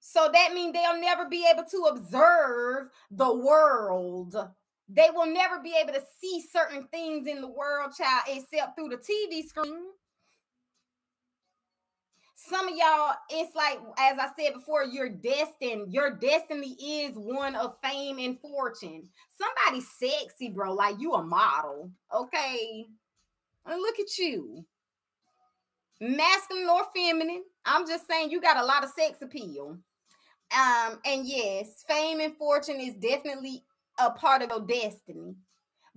So that means they'll never be able to observe the world. They will never be able to see certain things in the world, child, except through the TV screen. Some of y'all, it's like, as I said before, you're destined. Your destiny is one of fame and fortune. Somebody sexy, bro, like you a model, okay? And look at you. Masculine or feminine, I'm just saying you got a lot of sex appeal. And yes, fame and fortune is definitely a part of your destiny.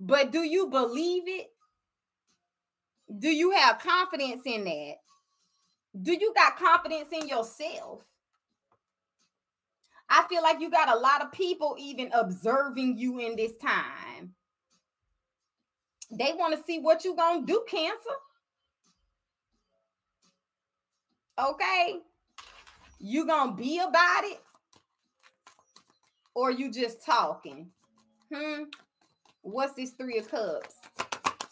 But do you believe it? Do you have confidence in that? Do you got confidence in yourself? I feel like you got a lot of people even observing you in this time. They want to see what you gonna do, Cancer. Okay. You gonna be about it? Or you just talking? What's this Three of Cups?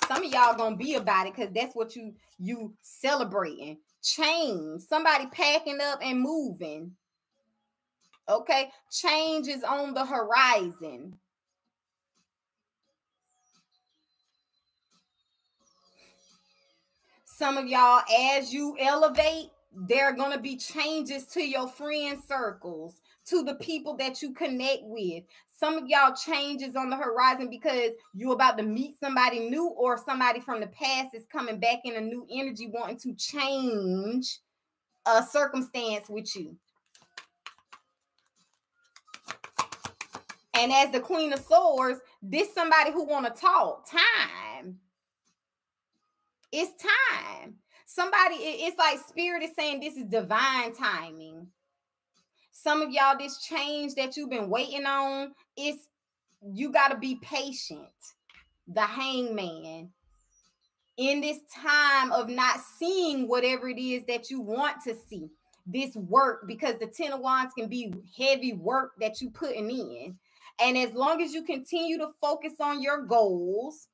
Some of y'all gonna be about it because that's what you celebrating. Change. Somebody packing up and moving. Okay. Change is on the horizon. Some of y'all, as you elevate, there are going to be changes to your friend circles, to the people that you connect with. Some of y'all changes on the horizon because you're about to meet somebody new, or somebody from the past is coming back in a new energy wanting to change a circumstance with you. And as the Queen of Swords, this somebody who want to talk. Time. It's time. Somebody, it's like spirit is saying this is divine timing. Some of y'all, this change that you've been waiting on, it's, you got to be patient. The Hangman. In this time of not seeing whatever it is that you want to see, this work, because the Ten of Wands can be heavy work that you putting in. And as long as you continue to focus on your goals,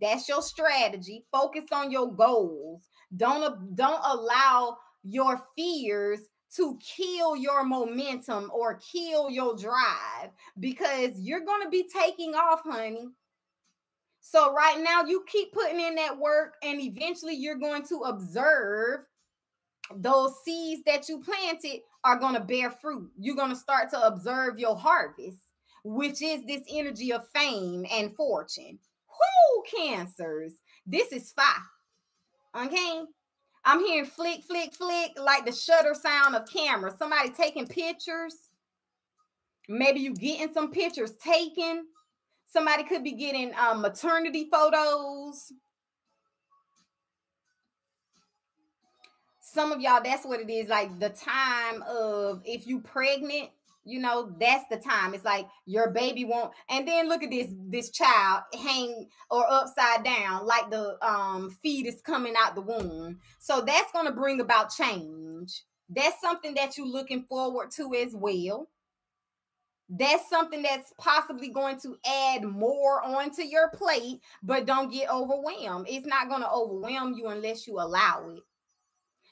that's your strategy. Focus on your goals. Don't allow your fears to kill your momentum or kill your drive, because you're going to be taking off, honey. So right now you keep putting in that work, and eventually you're going to observe those seeds that you planted are going to bear fruit. You're going to start to observe your harvest, which is this energy of fame and fortune. Whoo, Cancers, this is fire. Okay, I'm hearing flick, flick, flick, like the shutter sound of camera. Somebody taking pictures. Maybe you getting some pictures taken. Somebody could be getting maternity photos. Some of y'all, that's what it is. Like the time of if you pregnant, you know, that's the time. It's like your baby won't. And then look at this child hang or upside down, like the fetus coming out the womb. So that's going to bring about change. That's something that you're looking forward to as well. That's something that's possibly going to add more onto your plate, but don't get overwhelmed. It's not going to overwhelm you unless you allow it.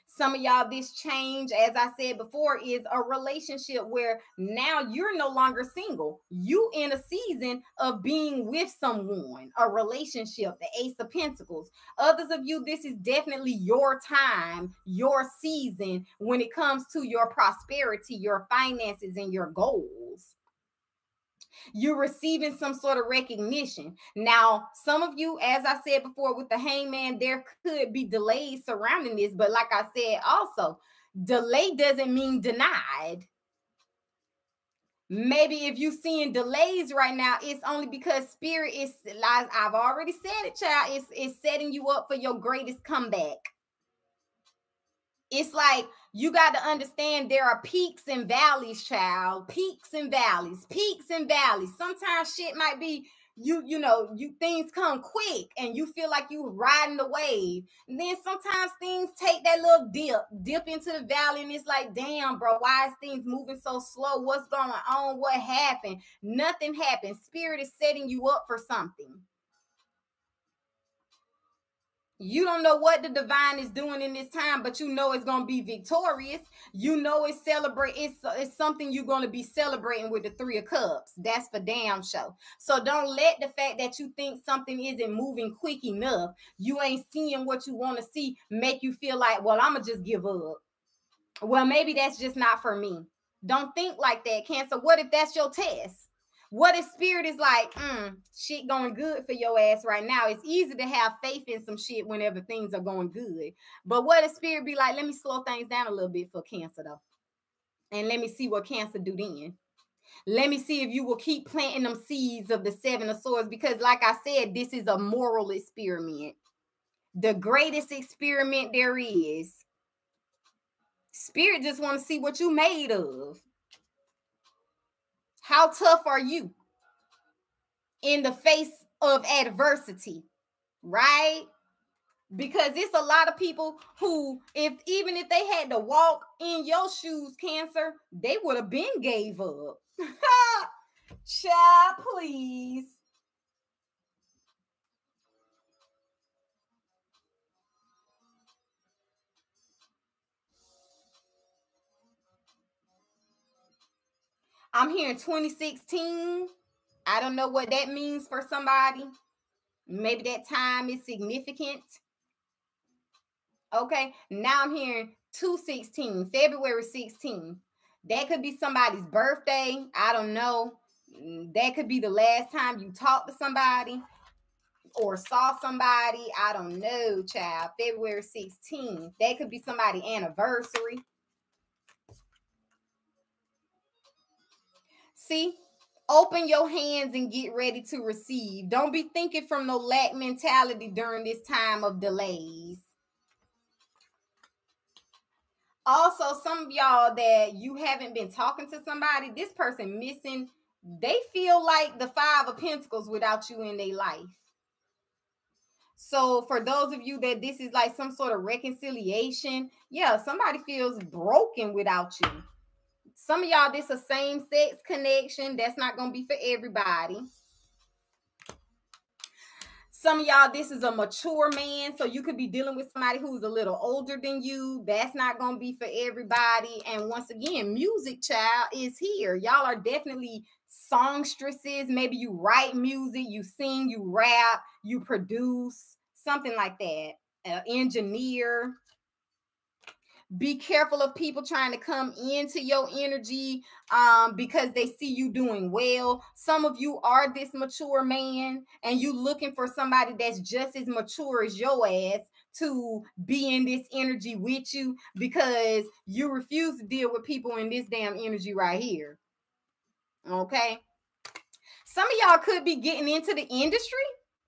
Some of y'all, this change, as I said before, is a relationship where now you're no longer single. You in a season of being with someone, a relationship, the Ace of Pentacles. Others of you, this is definitely your time, your season when it comes to your prosperity, your finances, and your goals. You're receiving some sort of recognition. Now, some of you, as I said before, with the hangman, there could be delays surrounding this. But like I said, also, delay doesn't mean denied. Maybe if you're seeing delays right now, it's only because spirit is, like I've already said it, child, it's setting you up for your greatest comeback. It's like you got to understand there are peaks and valleys, child. Peaks and valleys, peaks and valleys. Sometimes shit might be, you know, things come quick and you feel like you riding the wave. And then sometimes things take that little dip into the valley. And it's like, damn, bro, why is things moving so slow? What's going on? What happened? Nothing happened. Spirit is setting you up for something. You don't know what the divine is doing in this time, but you know it's going to be victorious. You know it's it's something you're going to be celebrating with the Three of Cups. That's for damn sure. So don't let the fact that you think something isn't moving quick enough, you ain't seeing what you want to see, make you feel like, well, I'm going to just give up. Well, maybe that's just not for me. Don't think like that, Cancer. What if that's your test? What if spirit is like, shit going good for your ass right now? It's easy to have faith in some shit whenever things are going good. But what if spirit be like, let me slow things down a little bit for Cancer, though. And let me see what Cancer do then. Let me see if you will keep planting them seeds of the Seven of Swords. Because like I said, this is a moral experiment. The greatest experiment there is. Spirit just want to see what you made of. How tough are you in the face of adversity, right? Because it's a lot of people who, even if they had to walk in your shoes, Cancer, they would have been gave up. Child, please. I'm hearing 2016. I don't know what that means for somebody. Maybe that time is significant. Okay, now I'm hearing 2/16, February 16th. That could be somebody's birthday. I don't know. That could be the last time you talked to somebody or saw somebody. I don't know, child. February 16th. That could be somebody's anniversary. See, open your hands and get ready to receive. Don't be thinking from no lack mentality during this time of delays. Also, some of y'all that you haven't been talking to somebody, this person missing, they feel like the Five of Pentacles without you in their life. So for those of you that this is like some sort of reconciliation, yeah, somebody feels broken without you. Some of y'all, this is a same-sex connection. That's not going to be for everybody. Some of y'all, this is a mature man. So you could be dealing with somebody who's a little older than you. That's not going to be for everybody. And once again, music, child, is here. Y'all are definitely songstresses. Maybe you write music, you sing, you rap, you produce, something like that. An engineer. Be careful of people trying to come into your energy because they see you doing well. Some of you are this mature man and you looking for somebody that's just as mature as your ass to be in this energy with you, because you refuse to deal with people in this damn energy right here. Okay. Some of y'all could be getting into the industry,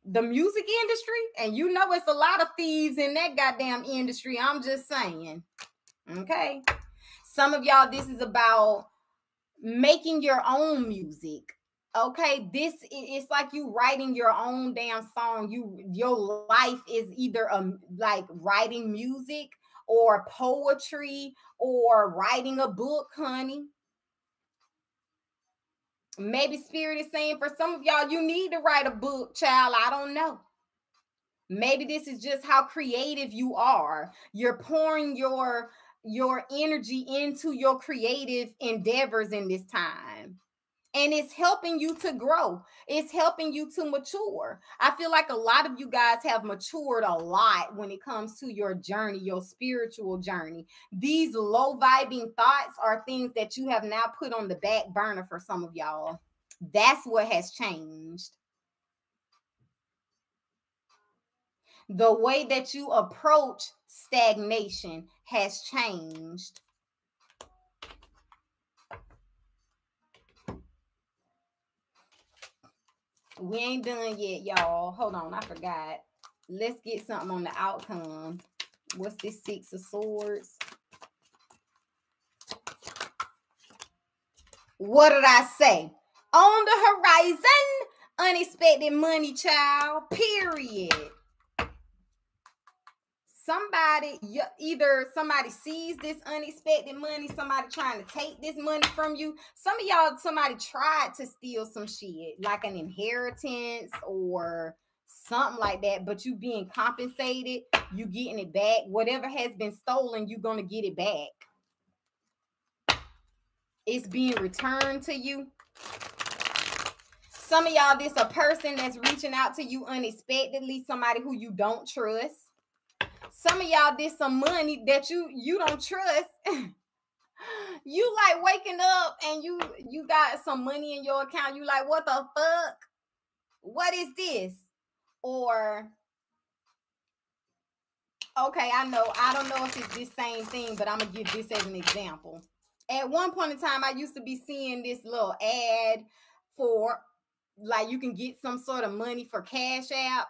the music industry, and you know it's a lot of thieves in that goddamn industry. I'm just saying. Okay. Some of y'all, this is about making your own music. Okay. This, it's like you writing your own damn song. Your life is either like writing music or poetry or writing a book, honey. Maybe spirit is saying for some of y'all, you need to write a book, child. I don't know. Maybe this is just how creative you are. You're pouring your energy into your creative endeavors in this time. And it's helping you to grow. It's helping you to mature. I feel like a lot of you guys have matured a lot when it comes to your journey, your spiritual journey. These low vibing thoughts are things that you have now put on the back burner for some of y'all. That's what has changed. The way that you approach stagnation has changed. We ain't done yet, y'all. Hold on, I forgot. Let's get something on the outcome. What's this Six of Swords? What did I say? On the horizon, unexpected money, child. Period. Somebody, either somebody sees this unexpected money, somebody trying to take this money from you. Some of y'all, somebody tried to steal some shit, like an inheritance or something like that, but you being compensated, you getting it back. Whatever has been stolen, you're going to get it back. It's being returned to you. Some of y'all, this a person that's reaching out to you unexpectedly, somebody who you don't trust. Some of y'all did some money that you don't trust. You like waking up and you got some money in your account. You like, what the fuck? What is this? Or, okay, I know. I don't know if it's this same thing, but I'm going to give this as an example. At one point in time, I used to be seeing this little ad for, like, you can get some sort of money for Cash App.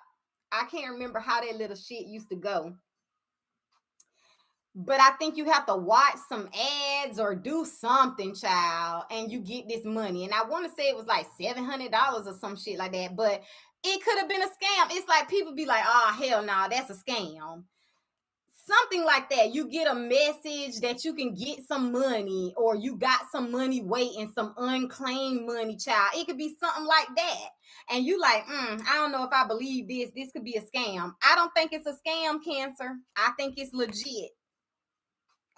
I can't remember how that little shit used to go. But I think you have to watch some ads or do something, child, and you get this money. And I want to say it was like $700 or some shit like that, but it could have been a scam. It's like people be like, oh, hell no, that's a scam. Something like that. You get a message that you can get some money, or you got some money waiting, some unclaimed money, child. It could be something like that. And you like, I don't know if I believe this. This could be a scam. I don't think it's a scam, Cancer. I think it's legit.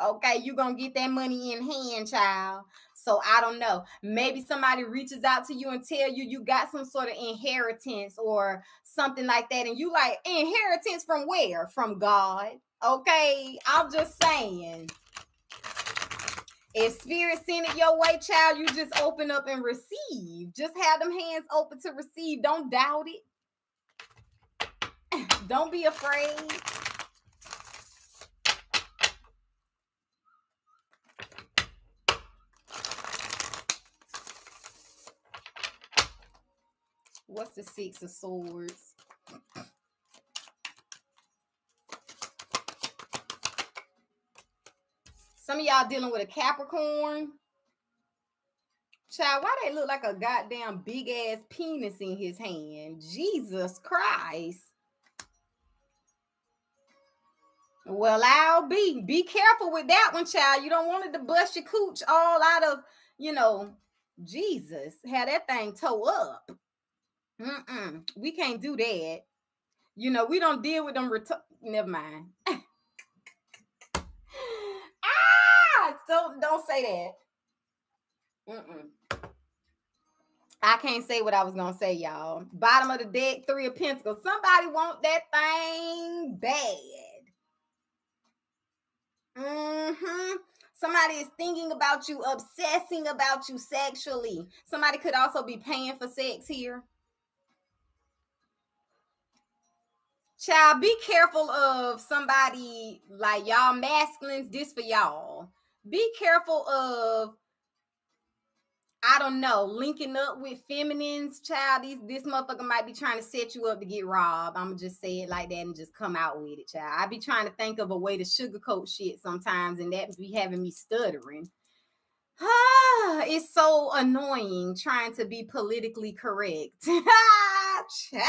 Okay, you're going to get that money in hand, child. So I don't know. Maybe somebody reaches out to you and tell you you got some sort of inheritance or something like that. And you like, inheritance from where? From God. Okay, I'm just saying. If spirit sent it your way, child, you just open up and receive. Just have them hands open to receive. Don't doubt it. Don't be afraid. What's the Six of Swords? Some of y'all dealing with a Capricorn. Child, why they look like a goddamn big-ass penis in his hand? Jesus Christ. Well, I'll be. Be careful with that one, child. You don't want it to bust your cooch all out of, Jesus. Have that thing toe up. We can't do that. We don't deal with them. Never mind. Don't say that. I can't say what I was gonna say, y'all. Bottom of the deck, Three of Pentacles. Somebody want that thing bad. Somebody is thinking about you, obsessing about you sexually. Somebody could also be paying for sex here. Child, be careful of somebody like y'all masculines. This for y'all. Be careful of, I don't know, linking up with feminines. Child, this motherfucker might be trying to set you up to get robbed. I'm going to just say it like that and just come out with it, child. I be trying to think of a way to sugarcoat shit sometimes, and that be having me stuttering. It's so annoying trying to be politically correct. Child.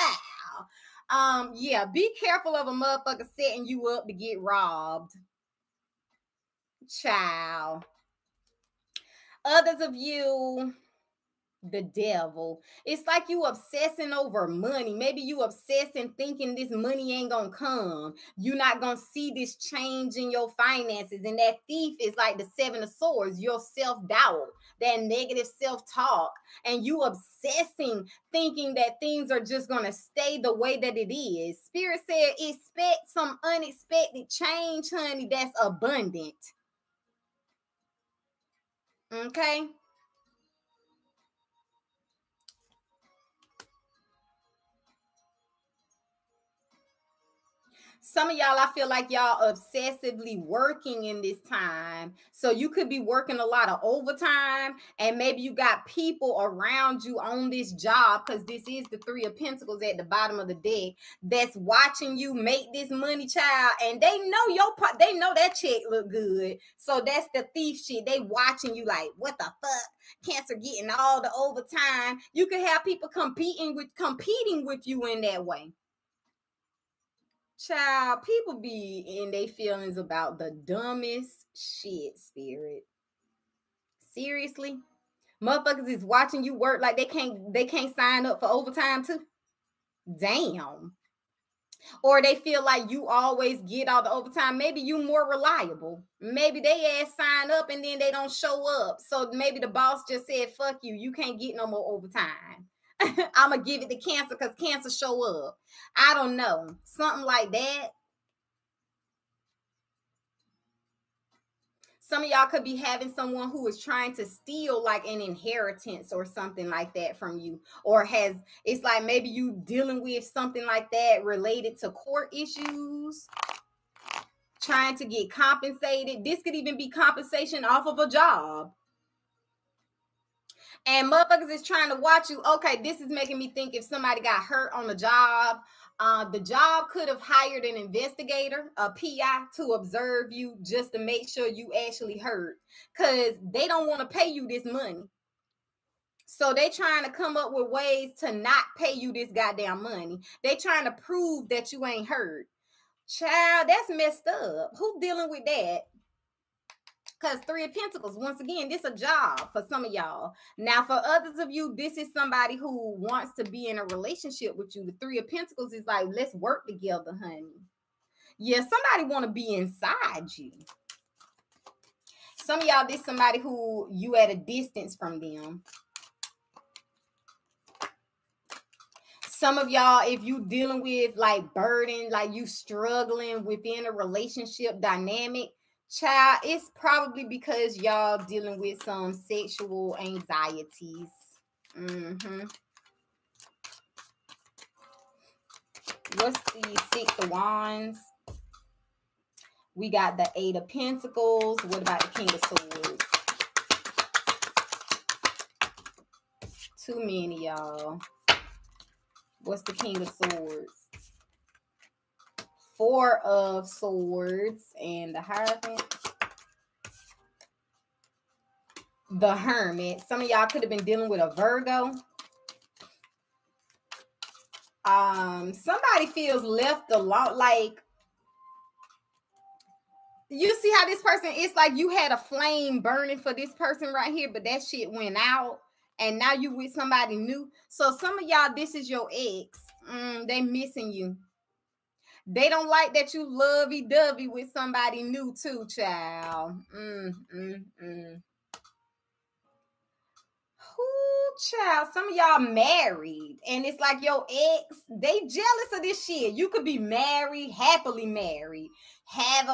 Yeah, be careful of a motherfucker setting you up to get robbed. Child. Others of you, the devil. It's like you obsessing over money. Maybe you obsessing thinking this money ain't gonna come. You're not gonna see this change in your finances. And that thief is like the 7 of Swords, your self-doubt, that negative self-talk. And you obsessing thinking that things are just gonna stay the way that it is. Spirit said, expect some unexpected change, honey, that's abundant. Okay. Some of y'all, I feel like y'all obsessively working in this time. So you could be working a lot of overtime, and maybe you got people around you on this job, because this is the 3 of Pentacles at the bottom of the deck that's watching you make this money, child. And they know they know that check look good. So that's the thief shit. They watching you like, what the fuck? Cancer getting all the overtime. You could have people competing with you in that way. Child, people be in their feelings about the dumbest shit, Spirit. Seriously? Motherfuckers is watching you work like they can't sign up for overtime too. Damn. Or they feel like you always get all the overtime. Maybe you more reliable. Maybe they ass sign up and then they don't show up. So maybe the boss just said, fuck you. You can't get no more overtime. I'm going to give it to Cancer because Cancer show up. I don't know. Something like that. Some of y'all could be having someone who is trying to steal like an inheritance or something like that from you. Or it's like maybe you dealing with something like that related to court issues. Trying to get compensated. This could even be compensation off of a job. And motherfuckers is trying to watch you. Okay, this is making me think if somebody got hurt on the job. The job could have hired an investigator, a PI, to observe you just to make sure you actually hurt. Because they don't want to pay you this money. So they trying to come up with ways to not pay you this goddamn money. They trying to prove that you ain't hurt. Child, that's messed up. Who dealing with that? Because 3 of Pentacles, once again, this is a job for some of y'all. Now, for others of you, this is somebody who wants to be in a relationship with you. The 3 of Pentacles is like, let's work together, honey. Yeah, somebody want to be inside you. Some of y'all, this is somebody who you at a distance from them. Some of y'all, if you dealing with like burden, like you struggling within a relationship dynamic, child, it's probably because y'all dealing with some sexual anxieties. What's the 6 of Wands? We got the 8 of Pentacles. What about the King of Swords? Too many, y'all. What's the King of Swords? 4 of Swords and the Hierophant. The Hermit. Some of y'all could have been dealing with a Virgo. Somebody feels left alone. Like, you see how this person, it's like you had a flame burning for this person right here, but that shit went out. And now you with somebody new. So some of y'all, this is your ex. They missing you. They don't like that you lovey-dovey with somebody new too, child. Who child, some of y'all married, and it's like your ex, they jealous of this shit. You could be married, happily married, have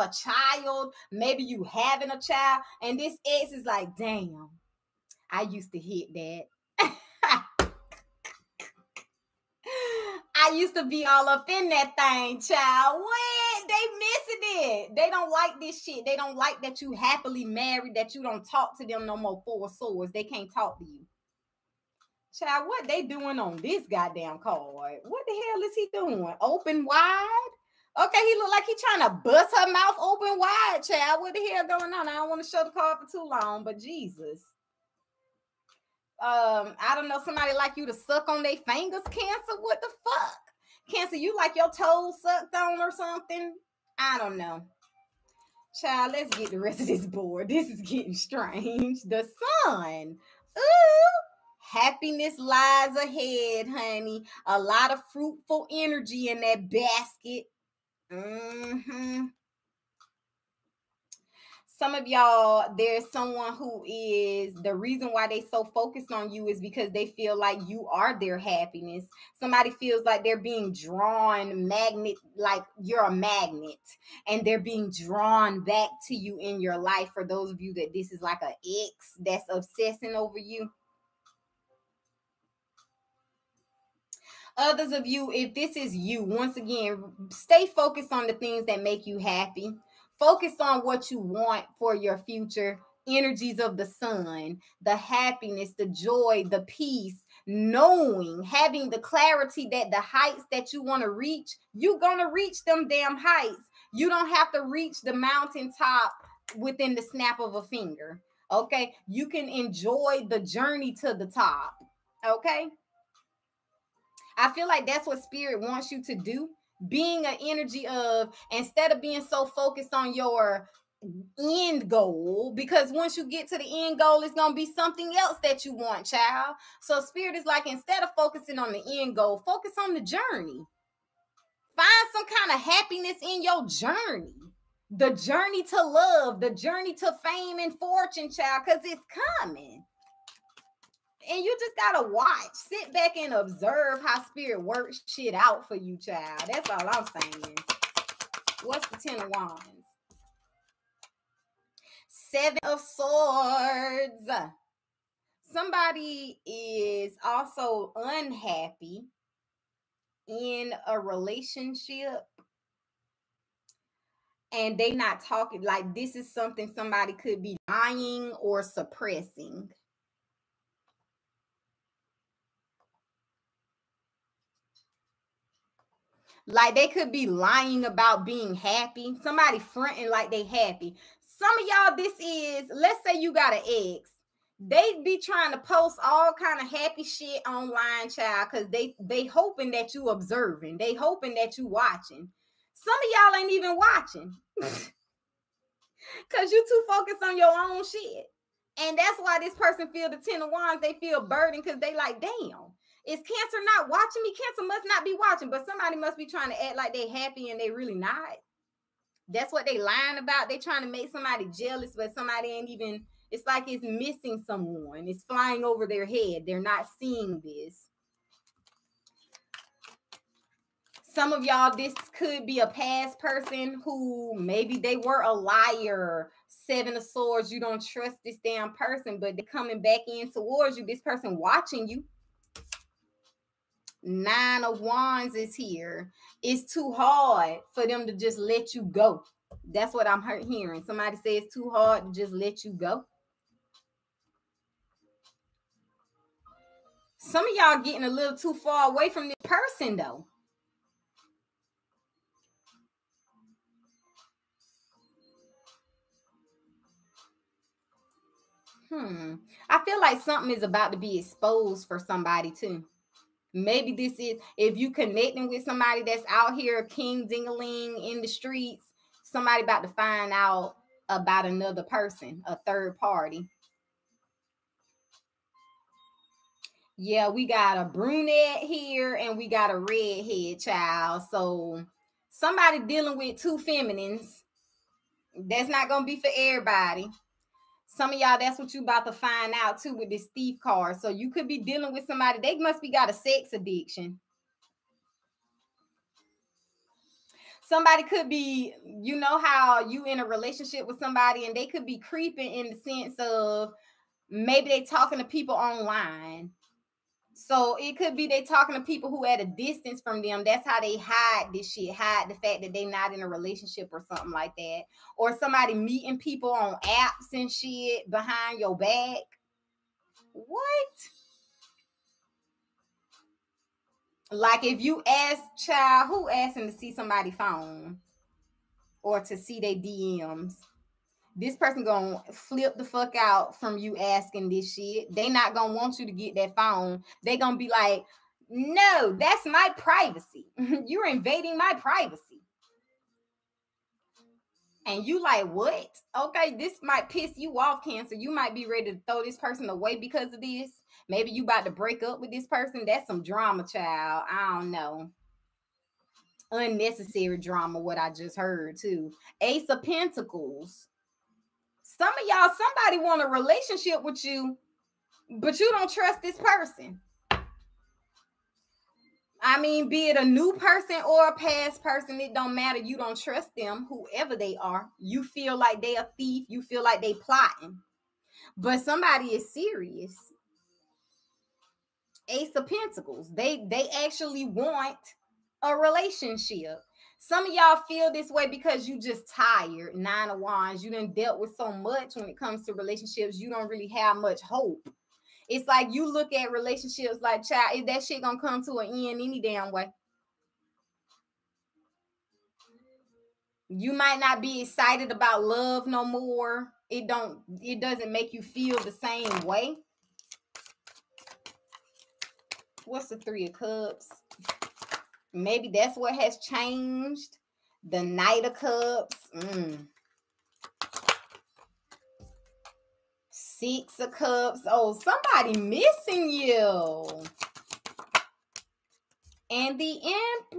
a child, maybe you having a child, and this ex is like, damn, I used to hit that. I used to be all up in that thing, child. What? They missing it. They don't like this shit. They don't like that you happily married, that you don't talk to them no more, four swords. They can't talk to you. Child, what they doing on this goddamn card? What the hell is he doing? Open wide? Okay, he look like he trying to bust her mouth open wide, child. What the hell going on? I don't want to show the card for too long, but Jesus. I don't know, somebody like you to suck on their fingers, Cancer? What the fuck? Cancer, you like your toes sucked on or something? I don't know. Child, let's get the rest of this board. This is getting strange. The sun. Ooh. Happiness lies ahead, honey. A lot of fruitful energy in that basket. Mm-hmm. Some of y'all, there's someone who is, the reason why they so focused on you is because they feel like you are their happiness. Somebody feels like they're being drawn magnet, like you're a magnet, and they're being drawn back to you in your life. For those of you that this is like an ex that's obsessing over you. Others of you, if this is you, once again, stay focused on the things that make you happy. Focus on what you want for your future. Energies of the sun, the happiness, the joy, the peace, knowing, having the clarity that the heights that you want to reach, you're going to reach them damn heights. You don't have to reach the mountaintop within the snap of a finger. Okay. You can enjoy the journey to the top. Okay. I feel like that's what spirit wants you to do. Being an energy of, instead of being so focused on your end goal, because once you get to the end goal, it's going to be something else that you want, child. So spirit is like, instead of focusing on the end goal, focus on the journey. Find some kind of happiness in your journey. The journey to love, the journey to fame and fortune, child, because it's coming. And you just gotta watch, sit back and observe how spirit works shit out for you, child. That's all I'm saying. What's the 10 of Wands? 7 of Swords. Somebody is also unhappy in a relationship. And they not talking, like this is something somebody could be lying or suppressing. Like they could be lying about being happy. Somebody fronting like they happy. Some of y'all, this is, let's say you got an ex. They be trying to post all kind of happy shit online, child, because they hoping that you observing. They hoping that you watching. Some of y'all ain't even watching. Because you too focused on your own shit. And that's why this person feel the 10 of Wands. They feel burdened because they like, damn. Is Cancer not watching me? Cancer must not be watching, but somebody must be trying to act like they happy and they really not. That's what they lying about. They trying to make somebody jealous, but somebody ain't even, it's like it's missing someone. It's flying over their head. They're not seeing this. Some of y'all, this could be a past person who maybe they were a liar. 7 of Swords, you don't trust this damn person, but they're coming back in towards you. This person watching you. 9 of Wands is here. It's too hard for them to just let you go. That's what I'm hearing. Somebody says it's too hard to just let you go. Some of y'all getting a little too far away from this person, though. I feel like something is about to be exposed for somebody, too. Maybe this is, if you connecting with somebody that's out here, king ding-a-ling in the streets, somebody about to find out about another person, a third party. Yeah, we got a brunette here and we got a redhead, child. So somebody dealing with two feminines. That's not going to be for everybody. Some of y'all, that's what you about to find out too with this thief card. So you could be dealing with somebody. They must be got a sex addiction. Somebody could be, you know how you in a relationship with somebody and they could be creeping in the sense of maybe they talking to people online. So it could be they talking to people who at a distance from them. That's how they hide this shit, hide the fact that they not in a relationship or something like that. Or somebody meeting people on apps and shit behind your back. What? Like if you ask, child, who asking to see somebody's phone or to see their DMs? This person gonna flip the fuck out from you asking this shit. They not gonna want you to get that phone. They gonna be like, no, that's my privacy. You're invading my privacy. And you like, what? Okay, this might piss you off, Cancer. You might be ready to throw this person away because of this. Maybe you about to break up with this person. That's some drama, child. I don't know. Unnecessary drama, what I just heard, too. Ace of Pentacles. Some of y'all, somebody want a relationship with you, but you don't trust this person. I mean, be it a new person or a past person, it don't matter. You don't trust them, whoever they are. You feel like they a thief. You feel like they plotting. But somebody is serious. Ace of Pentacles. They actually want a relationship. Some of y'all feel this way because you just tired. Nine of Wands. You done dealt with so much when it comes to relationships. You don't really have much hope. It's like you look at relationships like, child, is that shit gonna come to an end any damn way? You might not be excited about love no more. It doesn't make you feel the same way. What's the Three of Cups? Maybe that's what has changed. The Knight of Cups. Six of Cups. Oh, somebody missing you. And the Empress.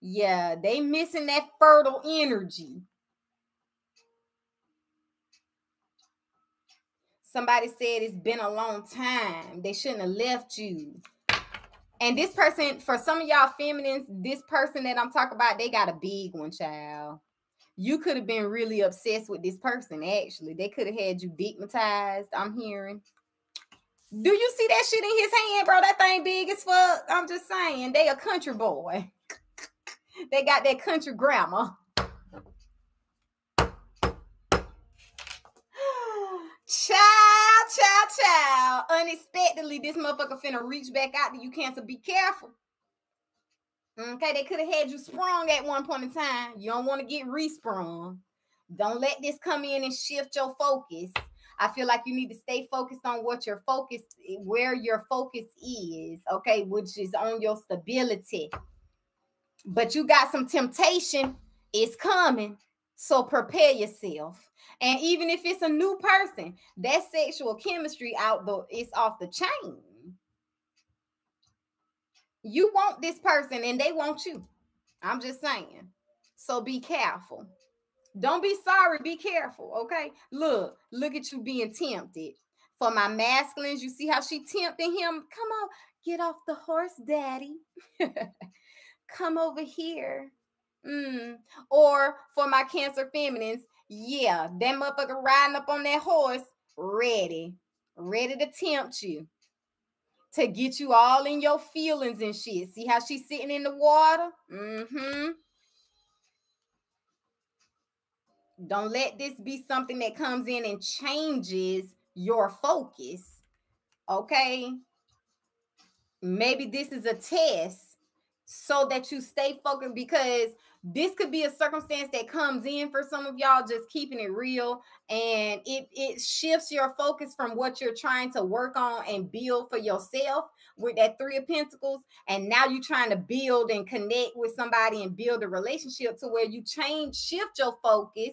Yeah, they missing that fertile energy. Somebody said it's been a long time. They shouldn't have left you. And this person, for some of y'all feminines, this person that I'm talking about, they got a big one, child. You could have been really obsessed with this person, actually. They could have had you digmatized, I'm hearing. Do you see that shit in his hand, bro? That thing big as fuck. I'm just saying, they a country boy. They got that country grandma. Child. Unexpectedly, this motherfucker finna reach back out to you, Cancer. Be careful. Okay, they could have had you sprung at one point in time. You don't want to get resprung. Don't let this come in and shift your focus. I feel like you need to stay focused on what your focus, where your focus is, okay, which is on your stability. But you got some temptation. It's coming. So prepare yourself. And even if it's a new person, that sexual chemistry out the, it's off the chain. You want this person and they want you. I'm just saying. So be careful. Don't be sorry. Be careful. Okay. Look at you being tempted. For my masculines, you see how she tempting him? Come on, get off the horse, daddy. Come over here. Or for my Cancer feminines, yeah, that motherfucker riding up on that horse, ready to tempt you, to get you all in your feelings and shit. See how she's sitting in the water? Don't let this be something that comes in and changes your focus, okay? Maybe this is a test. So that you stay focused, because this could be a circumstance that comes in for some of y'all, just keeping it real. And it shifts your focus from what you're trying to work on and build for yourself with that Three of Pentacles. And now you're trying to build and connect with somebody and build a relationship to where you shift your focus.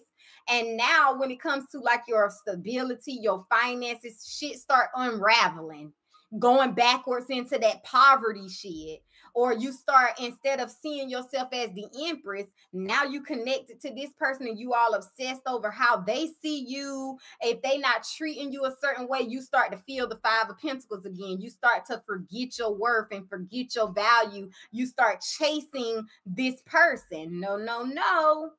And now when it comes to like your stability, your finances, shit start unraveling. going backwards into that poverty shit, or you start, instead of seeing yourself as the empress, now you connected to this person and you all obsessed over how they see you. If they not treating you a certain way, you start to feel the five of pentacles again. You start to forget your worth and forget your value. You start chasing this person. No, no, no.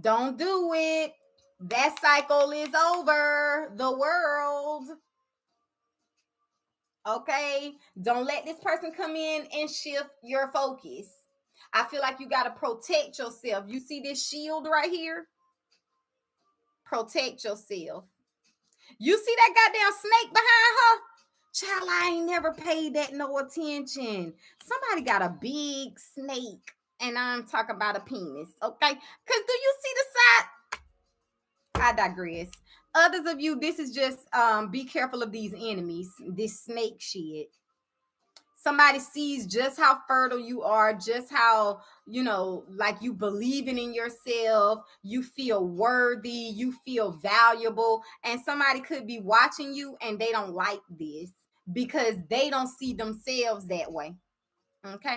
Don't do it. That cycle is over. The world. Okay, don't let this person come in and shift your focus. I feel like you got to protect yourself. You see this shield right here? Protect yourself. You see that goddamn snake behind her? Child, I ain't never paid that no attention. Somebody got a big snake, and I'm talking about a penis, okay? Because do you see the side? I digress. Others of you, this is just be careful of these enemies, this snake shit. Somebody sees just how fertile you are, just how, you know, like you believing in yourself, you feel worthy, you feel valuable, and somebody could be watching you and they don't like this because they don't see themselves that way, okay?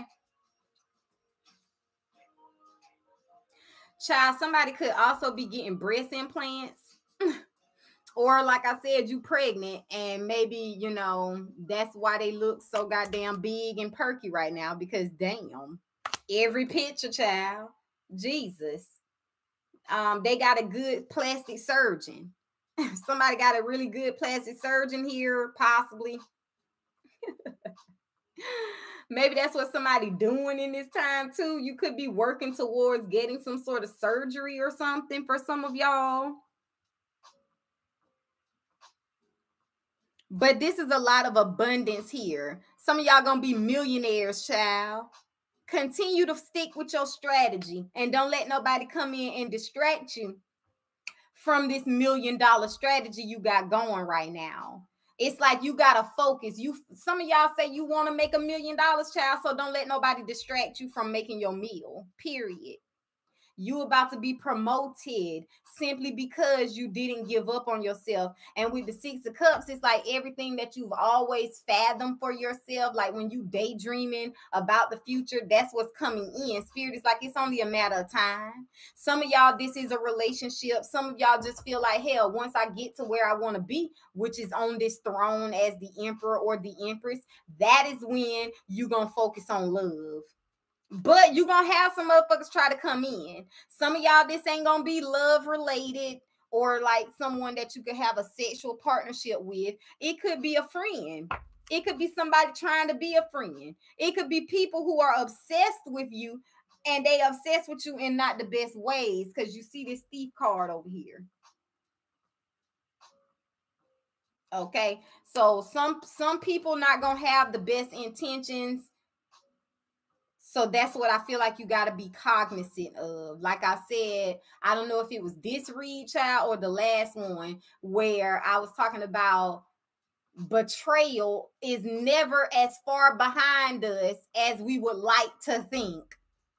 Child, somebody could also be getting breast implants or, like I said, you pregnant and maybe, you know, that's why they look so goddamn big and perky right now, because damn, every picture, child, Jesus, they got a good plastic surgeon. Somebody got a really good plastic surgeon here, possibly. Maybe that's what somebody doing in this time too. You could be working towards getting some sort of surgery or something for some of y'all. But this is a lot of abundance here. Some of y'all gonna be millionaires, child. Continue to stick with your strategy and don't let nobody come in and distract you from this $1 million strategy you got going right now. It's like you got to focus. Some of y'all say you want to make $1 million, child, so don't let nobody distract you from making your meal, period. You about to be promoted simply because you didn't give up on yourself. And with the Six of Cups, it's like everything that you've always fathomed for yourself, like when you daydreaming about the future, that's what's coming in. Spirit is like, it's only a matter of time. Some of y'all, this is a relationship. Some of y'all just feel like, hell, once I get to where I want to be, which is on this throne as the emperor or the empress, that is when you're going to focus on love. But you're going to have some motherfuckers try to come in. Some of y'all, this ain't going to be love related or like someone that you could have a sexual partnership with. It could be a friend. It could be somebody trying to be a friend. It could be people who are obsessed with you and they obsessed with you in not the best ways, because you see this thief card over here. Okay, so some people not going to have the best intentions. So that's what I feel like you got to be cognizant of. Like I said, I don't know if it was this read, child, or the last one where I was talking about betrayal is never as far behind us as we would like to think.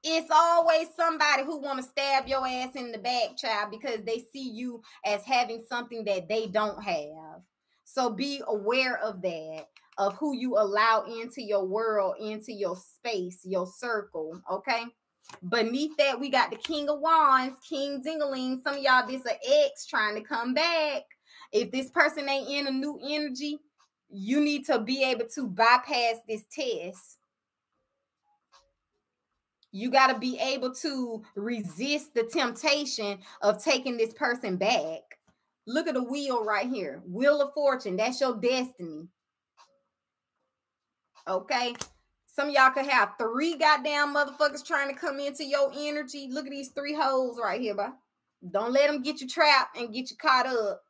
It's always somebody who want to stab your ass in the back, child, because they see you as having something that they don't have. So be aware of that, of who you allow into your world, into your space, your circle, okay? Beneath that, we got the King of Wands, King Dingaling. Some of y'all, this is an ex trying to come back. If this person ain't in a new energy, you need to be able to bypass this test. You got to be able to resist the temptation of taking this person back. Look at the wheel right here. Wheel of Fortune, that's your destiny. Okay, some of y'all could have three goddamn motherfuckers trying to come into your energy. Look at these three holes right here, bro. Don't let them get you trapped and get you caught up.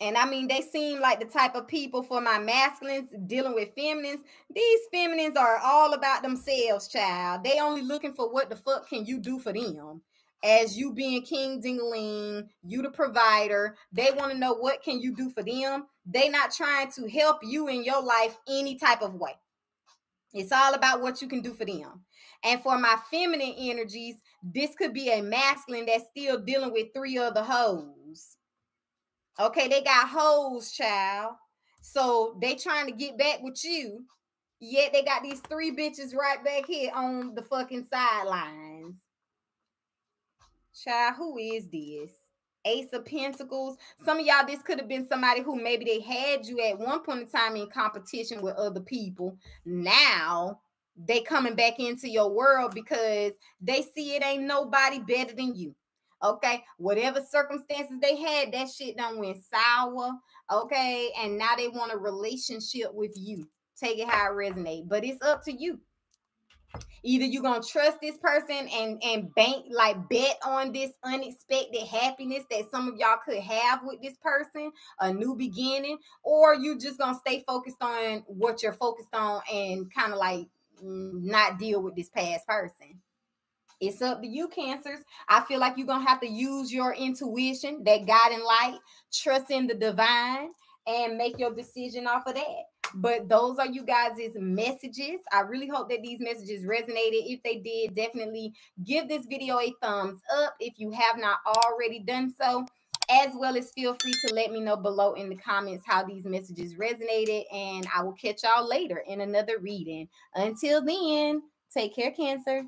And I mean, they seem like the type of people, for my masculines dealing with feminines, these feminines are all about themselves, child. They only looking for what the fuck can you do for them. As you being King Dingaling, you the provider, they want to know what can you do for them. They not trying to help you in your life any type of way. It's all about what you can do for them. And for my feminine energies, this could be a masculine that's still dealing with three other hoes. Okay, they got hoes, child. So they trying to get back with you. Yet they got these three bitches right back here on the fucking sidelines. Child, who is this? Ace of Pentacles. Some of y'all, this could have been somebody who maybe they had you at one point in time in competition with other people. Now they coming back into your world because they see it ain't nobody better than you. Okay, whatever circumstances they had, that shit done went sour. Okay, and now they want a relationship with you. Take it how it resonates, but it's up to you. Either you're gonna trust this person and bet on this unexpected happiness that some of y'all could have with this person, a new beginning, or you just gonna stay focused on what you're focused on and kind of like not deal with this past person. It's up to you, Cancers. I feel like you're gonna have to use your intuition, that guiding light, trust in the divine, and make your decision off of that. But those are you guys' messages. I really hope that these messages resonated. If they did, definitely give this video a thumbs up if you have not already done so, as well as feel free to let me know below in the comments how these messages resonated, and I will catch y'all later in another reading. Until then, take care, Cancer.